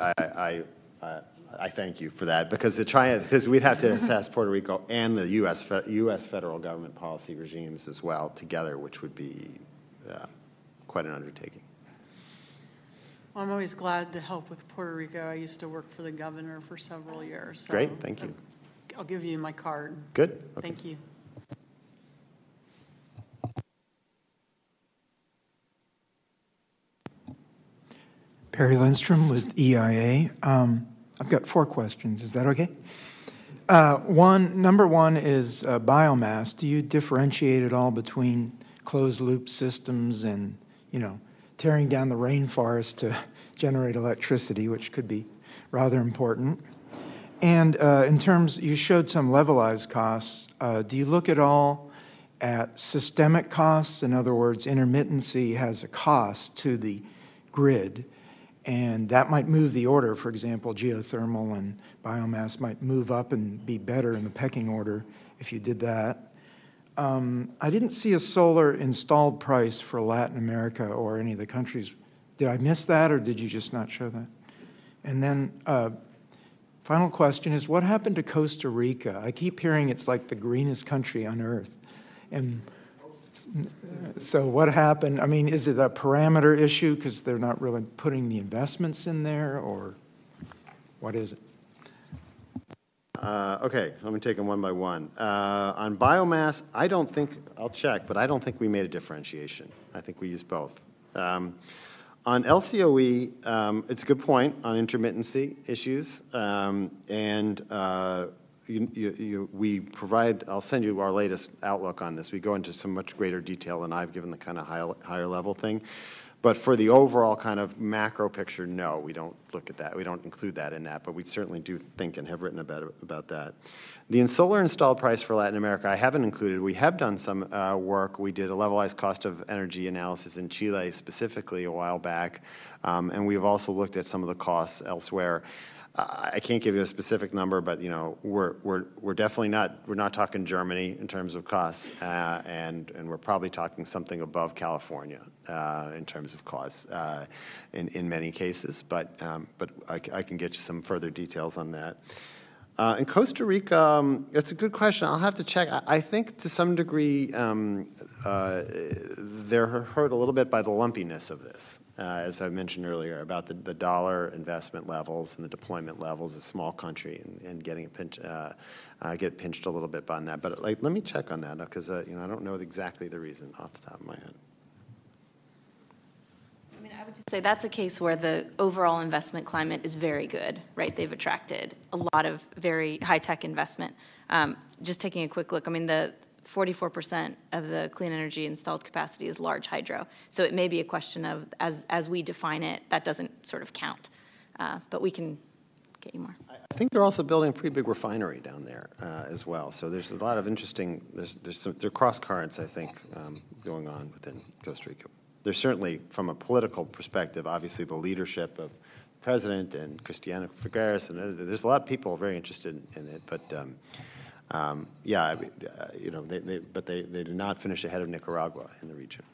I thank you for that, because we'd have to assess Puerto Rico and the U.S. federal government policy regimes as well together, which would be quite an undertaking. Well, I'm always glad to help with Puerto Rico. I used to work for the governor for several years. So great, thank you. I'll give you my card. Good. Okay. Thank you. Perry Lindstrom with EIA. I've got 4 questions. Is that okay? Number one is biomass. Do you differentiate at all between closed-loop systems and, you know, tearing down the rainforest to generate electricity, which could be rather important? And in terms, you showed some levelized costs. Do you look at all at systemic costs? In other words, intermittency has a cost to the grid, and that might move the order. For example, geothermal and biomass might move up and be better in the pecking order if you did that. I didn't see a solar installed price for Latin America or any of the countries. Did I miss that, or did you just not show that? And then final question is, what happened to Costa Rica? I keep hearing it's like the greenest country on earth. And so what happened? I mean, is it a parameter issue because they're not really putting the investments in there, or what is it? Okay, let me take them one by one. On biomass, I don't think, I'll check, but I don't think we made a differentiation. I think we used both. On LCOE, it's a good point on intermittency issues, we provide, I'll send you our latest outlook on this. We go into some much greater detail than I've given the kind of higher level thing. But for the overall kind of macro picture, no, we don't look at that. We don't include that in that, but we certainly do think and have written about that. The solar installed price for Latin America, I haven't included. We have done some work. We did a levelized cost of energy analysis in Chile specifically a while back, and we've also looked at some of the costs elsewhere. I can't give you a specific number, but you know we're definitely not talking Germany in terms of costs, and we're probably talking something above California in terms of costs in many cases. But I can get you some further details on that. In Costa Rica, it's a good question. I'll have to check. I think to some degree they're hurt a little bit by the lumpiness of this. As I mentioned earlier, about the dollar investment levels and the deployment levels, a small country, and getting a pinch, get pinched a little bit on that. But like, let me check on that because you know I don't know exactly the reason off the top of my head. I mean, I would just say that's a case where the overall investment climate is very good, right? They've attracted a lot of very high-tech investment. Just taking a quick look, I mean the 44% of the clean energy installed capacity is large hydro. So it may be a question of, as we define it, that doesn't sort of count. But we can get you more. I think they're also building a pretty big refinery down there as well. So there's a lot of interesting, there are cross currents, I think, going on within Costa Rica. There's certainly, from a political perspective, obviously the leadership of the president and Cristiano Figueres, and there's a lot of people very interested in it, but yeah, you know, they did not finish ahead of Nicaragua in the region.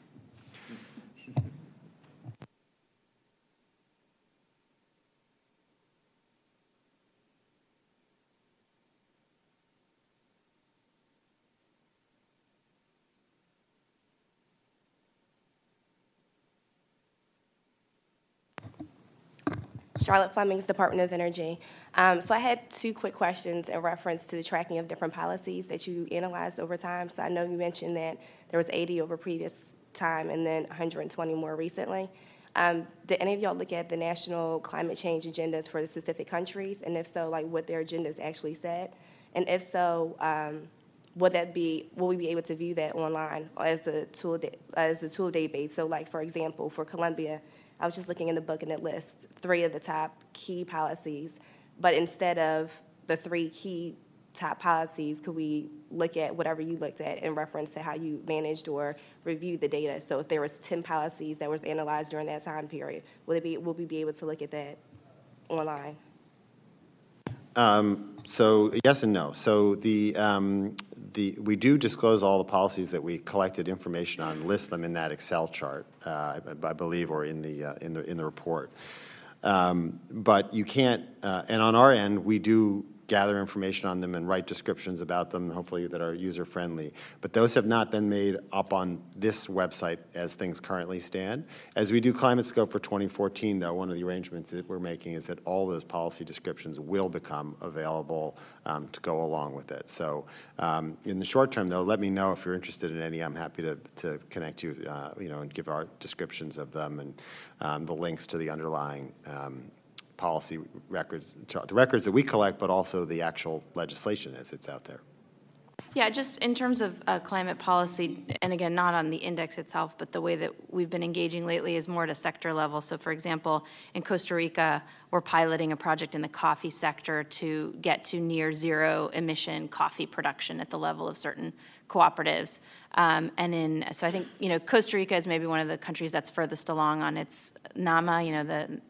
Charlotte Fleming's Department of Energy. So I had two quick questions in reference to the tracking of different policies that you analyzed over time. So I know you mentioned that there was 80 over previous time and then 120 more recently. Did any of y'all look at the national climate change agendas for the specific countries? And if so, like what their agendas actually said? And if so, will we be able to view that online as the tool database? So like, for example, for Colombia, I was just looking in the book and it lists 3 of the top key policies, but instead of the 3 key top policies, could we look at whatever you looked at in reference to how you managed or reviewed the data? So if there was 10 policies that was analyzed during that time period, will we be able to look at that online? So yes and no. So we do disclose all the policies that we collected information on, list them in that Excel chart, I believe, or in the report. But you can't, and on our end, we do gather information on them and write descriptions about them, hopefully that are user-friendly. But those have not been made up on this website as things currently stand. As we do Climatescope for 2014, though, one of the arrangements that we're making is that all those policy descriptions will become available to go along with it. So in the short term, though, let me know if you're interested in any. I'm happy to connect you, you know, and give our descriptions of them and the links to the underlying policy records, the records that we collect, but also the actual legislation as it's out there. Yeah, just in terms of climate policy, and again, not on the index itself, but the way that we've been engaging lately is more at a sector level. So, for example, in Costa Rica, we're piloting a project in the coffee sector to get to near zero emission coffee production at the level of certain cooperatives. So I think, you know, Costa Rica is maybe one of the countries that's furthest along on its NAMA, you know,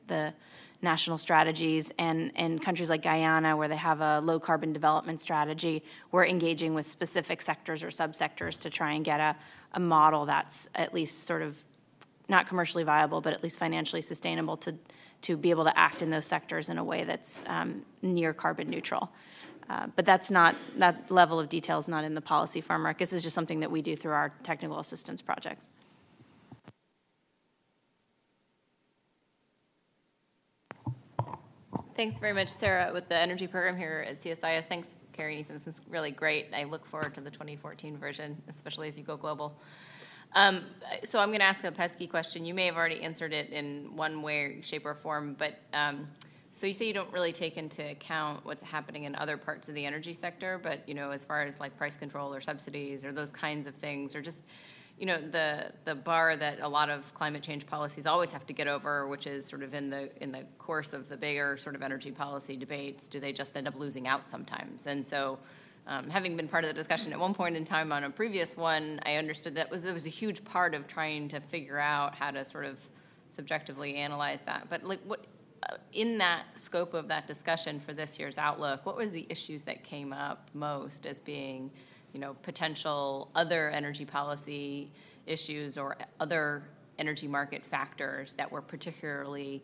the national strategies, and in countries like Guyana, where they have a low-carbon development strategy, we're engaging with specific sectors or subsectors to try and get a model that's at least sort of not commercially viable, but at least financially sustainable to be able to act in those sectors in a way that's near carbon neutral. But that's not, that level of detail is not in the policy framework. This is just something that we do through our technical assistance projects. Thanks very much, Sarah, with the energy program here at CSIS. Thanks, Carrie and Ethan. This is really great. I look forward to the 2014 version, especially as you go global. So I'm going to ask a pesky question. You may have already answered it in one way, shape, or form, but so you say you don't really take into account what's happening in other parts of the energy sector, but, you know, as far as like price control or subsidies or those kinds of things, or just, you know, the bar that a lot of climate change policies always have to get over, which is sort of in the course of the bigger sort of energy policy debates, do they just end up losing out sometimes? And so having been part of the discussion at one point in time on a previous one, I understood that it was a huge part of trying to figure out how to sort of subjectively analyze that. But like, what in that scope of that discussion for this year's outlook, what was the issues that came up most as being, you know, potential other energy policy issues or other energy market factors that were particularly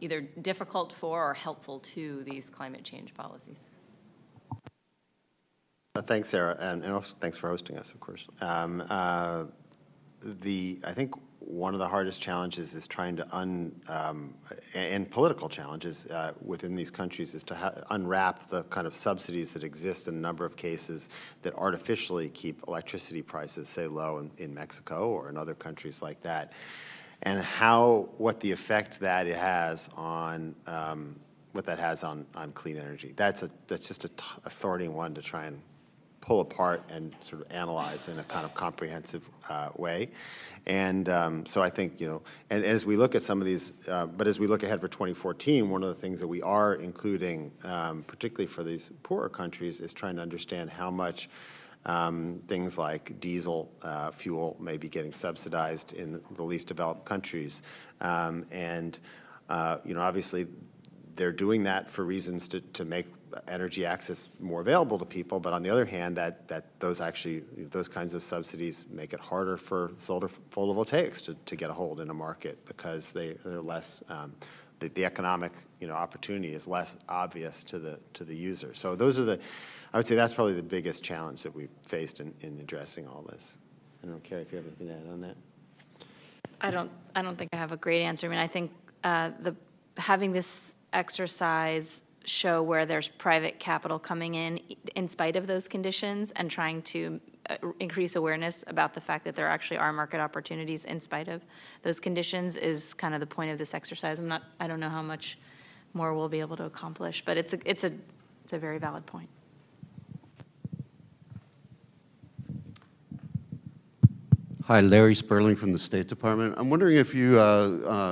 either difficult for or helpful to these climate change policies? Thanks, Sarah, and also thanks for hosting us, of course. I think one of the hardest challenges is trying to and political challenges within these countries is to unwrap the kind of subsidies that exist in a number of cases that artificially keep electricity prices, say, low in Mexico or in other countries like that, and what the effect that it has on what that has on clean energy. That's just a thorny one to try and pull apart and sort of analyze in a kind of comprehensive way, and so I think, you know, and as we look at some of these, but as we look ahead for 2014, one of the things that we are including, particularly for these poorer countries, is trying to understand how much things like diesel fuel may be getting subsidized in the least developed countries, you know, obviously they're doing that for reasons to make energy access more available to people, but on the other hand, those kinds of subsidies make it harder for solar photovoltaics to get a hold in a market because they're less the economic, you know, opportunity is less obvious to the user. So those are I would say that's probably the biggest challenge that we've faced in addressing all this. I don't care if you have anything to add on that. I don't think I have a great answer. I mean, I think having this exercise show where there's private capital coming in spite of those conditions, and trying to increase awareness about the fact that there actually are market opportunities in spite of those conditions is kind of the point of this exercise. I don't know how much more we'll be able to accomplish, but it's a very valid point. Hi, Larry Sperling from the State Department. I'm wondering if you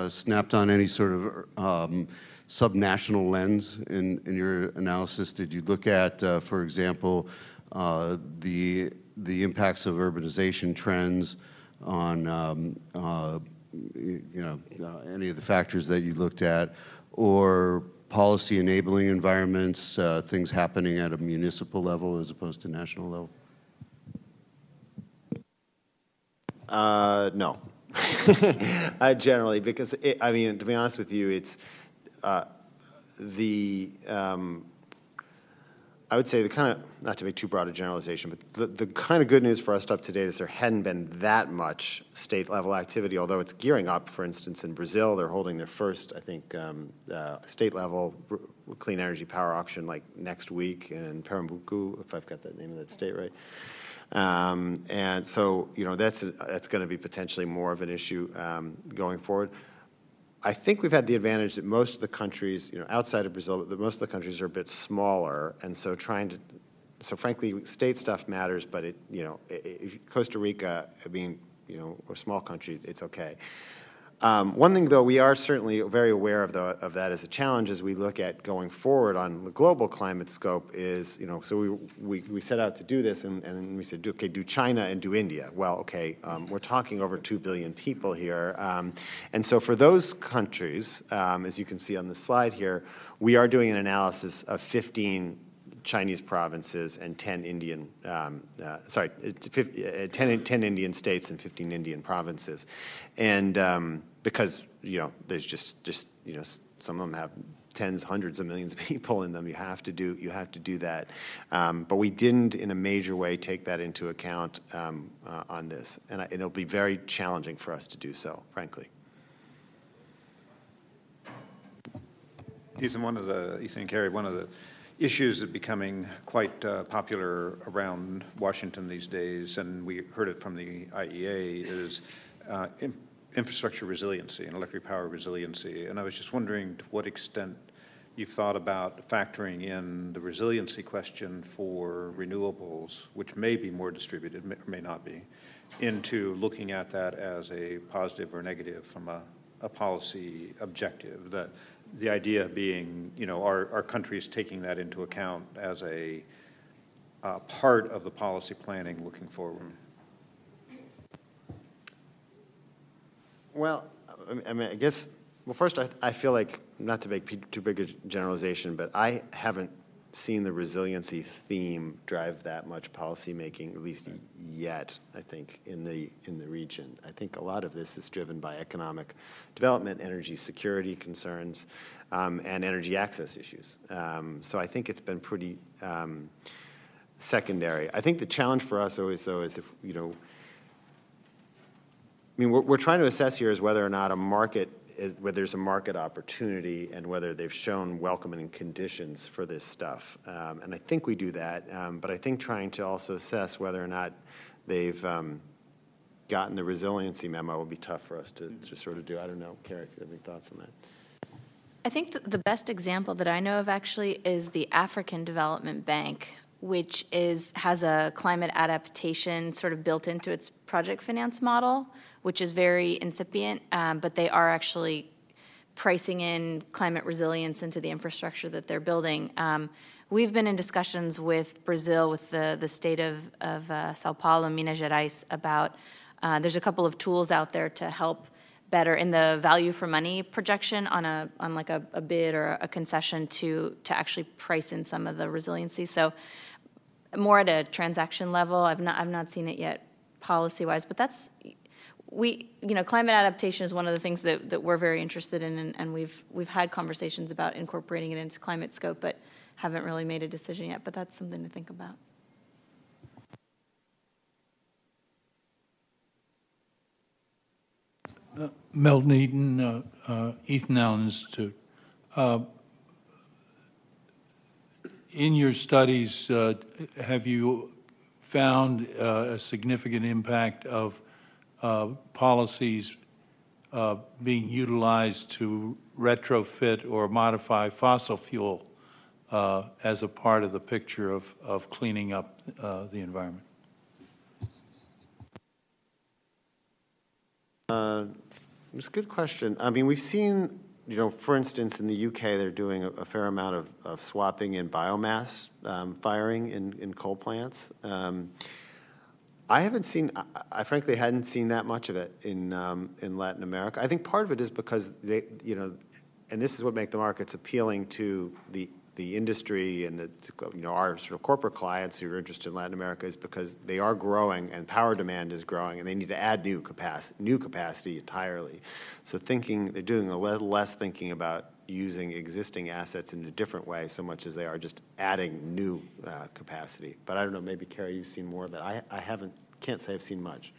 snapped on any sort of subnational lens in your analysis. Did you look at, for example, the impacts of urbanization trends on any of the factors that you looked at, or policy enabling environments, things happening at a municipal level as opposed to national level? No, generally, because to be honest with you, it's. I would say the kind of, not to make too broad a generalization, but the kind of good news for us up to date is there hadn't been that much state level activity, although it's gearing up. For instance, in Brazil, they're holding their first, I think, state level clean energy power auction like next week in Pernambuco, if I've got that name of that state right. And so, you know, that's going to be potentially more of an issue going forward. I think we've had the advantage that most of the countries, you know, outside of Brazil, but most of the countries are a bit smaller, and so trying to, so frankly, state stuff matters, but it, you know, Costa Rica, I mean, you know, a small country, it's okay. One thing, though, we are certainly very aware of, that as a challenge as we look at going forward on the global climate scope is, you know, so we set out to do this, and we said, okay, do China and do India. Well, okay, we're talking over 2 billion people here. And so for those countries, as you can see on the slide here, we are doing an analysis of 15 Chinese provinces and 10 Indian, 10 Indian states and 15 Indian provinces, and because you know there's just you know some of them have tens, hundreds of millions of people in them, you have to do that. But we didn't, in a major way, take that into account on this, and it'll be very challenging for us to do so, frankly. Ethan, Ethan and Carrie, one of the issues that are becoming quite popular around Washington these days, and we heard it from the IEA, is infrastructure resiliency and electric power resiliency. And I was just wondering to what extent you've thought about factoring in the resiliency question for renewables, which may be more distributed, may not be, into looking at that as a positive or negative from a policy objective. That the idea being, you know, our country is taking that into account as a part of the policy planning looking forward. Well, I mean, I guess, well, first, I feel like, not to make too big a generalization, but I haven't seen the resiliency theme drive that much policymaking, at least yet, I think, in the region. I think a lot of this is driven by economic development, energy security concerns, and energy access issues. So I think it's been pretty secondary. I think the challenge for us always, though, is if, you know, I mean, what we're trying to assess here is whether or not a market is whether there's a market opportunity and whether they've shown welcoming conditions for this stuff. And I think we do that, but I think trying to also assess whether or not they've gotten the resiliency memo will be tough for us to sort of do. I don't know, Carrie, do you have any thoughts on that? I think the best example that I know of actually is the African Development Bank, which has a climate adaptation sort of built into its project finance model, which is very incipient, but they are actually pricing in climate resilience into the infrastructure that they're building. We've been in discussions with Brazil, with the state of Sao Paulo, Minas Gerais, about there's a couple of tools out there to help better in the value for money projection on like a bid or a concession to actually price in some of the resiliency. So more at a transaction level, I've not seen it yet policy wise, but that's. We, you know, climate adaptation is one of the things that we're very interested in, and we've had conversations about incorporating it into climate scope, but haven't really made a decision yet. But that's something to think about. Melton Eden, Ethan Allen Institute. In your studies, have you found a significant impact of policies being utilized to retrofit or modify fossil fuel as a part of the picture of cleaning up the environment? It's a good question. I mean, we've seen, you know, for instance, in the UK, they're doing a fair amount of swapping in biomass firing in coal plants. I haven't seen. I frankly hadn't seen that much of it in Latin America. I think part of it is because they, you know, and this is what makes the markets appealing to the industry and the, you know, our sort of corporate clients who are interested in Latin America, is because they are growing and power demand is growing, and they need to add new capacity entirely. So they're doing a little less thinking about using existing assets in a different way so much as they are just adding new capacity. But I don't know, maybe Carrie, you've seen more of that. I haven't, can't say I've seen much.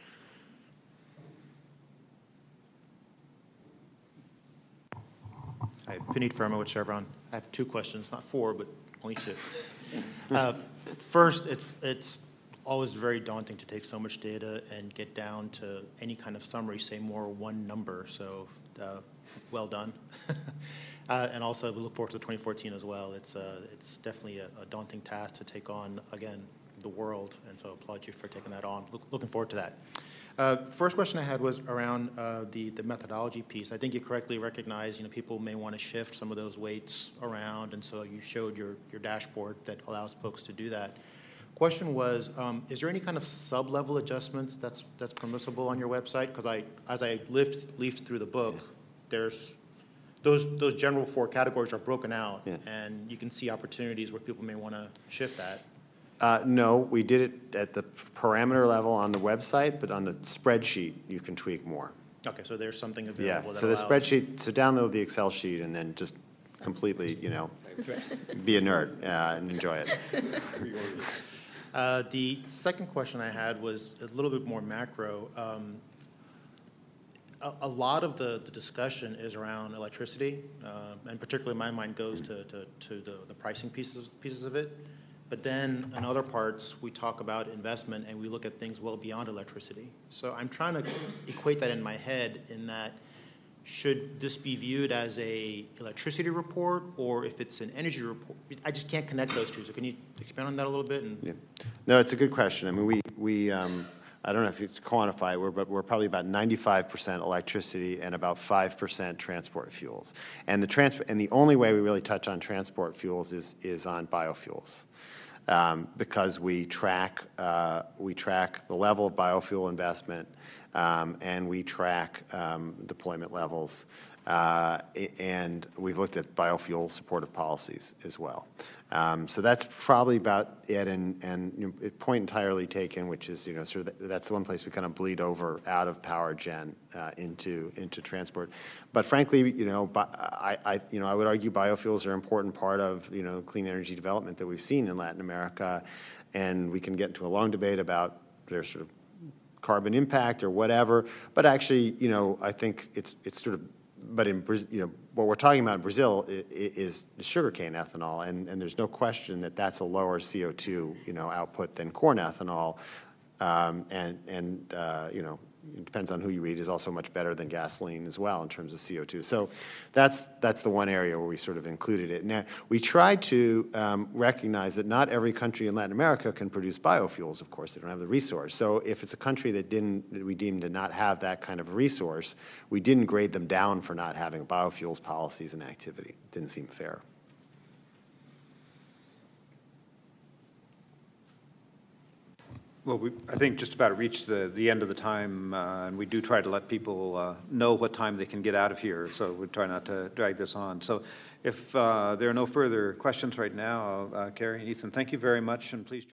Hi, Pineid Firma with Chevron. I have two questions, not four, but only two. First, it's always very daunting to take so much data and get down to any kind of summary, say more one number. So well done. And also, we look forward to 2014 as well. It's definitely a daunting task to take on, again, the world, and so I applaud you for taking that on. Looking forward to that. First question I had was around the methodology piece. I think you correctly recognize, people may want to shift some of those weights around, and so you showed your dashboard that allows folks to do that. Question was, is there any kind of sub-level adjustments that's permissible on your website? Because as I leafed through the book, yeah. There's those general four categories are broken out, yeah. And you can see opportunities where people may want to shift that. No, we did it at the parameter level on the website, but on the spreadsheet you can tweak more. Okay, so there's something available. Yeah, so the spreadsheet, so download the Excel sheet and then just completely, be a nerd and enjoy it. The second question I had was a little bit more macro. A lot of the discussion is around electricity, and particularly in my mind goes to the pricing pieces of it. But then in other parts, we talk about investment and we look at things well beyond electricity. So I'm trying to equate that in my head in that, should this be viewed as a electricity report or if it's an energy report? I just can't connect those two. So can you expand on that a little bit? And yeah. No, it's a good question. I mean, we I don't know if it's quantified, but we're probably about 95% electricity and about 5% transport fuels. And the only way we really touch on transport fuels is on biofuels. Because we track the level of biofuel investment and we track deployment levels, and we've looked at biofuel supportive policies as well. So that's probably about it, and point entirely taken, which is sort of that's the one place we kind of bleed over out of power gen into transport. But frankly, I would argue biofuels are an important part of clean energy development that we've seen in Latin America, and we can get into a long debate about their sort of carbon impact or whatever. But actually, I think it's sort of. But in what we're talking about in Brazil is sugarcane ethanol, and there's no question that that's a lower CO2 output than corn ethanol, and it depends on who you read, is also much better than gasoline as well in terms of CO2. So that's the one area where we sort of included it. Now, we try to recognize that not every country in Latin America can produce biofuels, of course. They don't have the resource. So if it's a country that we deemed to not have that kind of resource, we didn't grade them down for not having biofuels policies and activity. It didn't seem fair. Well, I think just about reached the end of the time, and we do try to let people know what time they can get out of here, so we try not to drag this on. So if there are no further questions right now, Carrie and Ethan, thank you very much, and please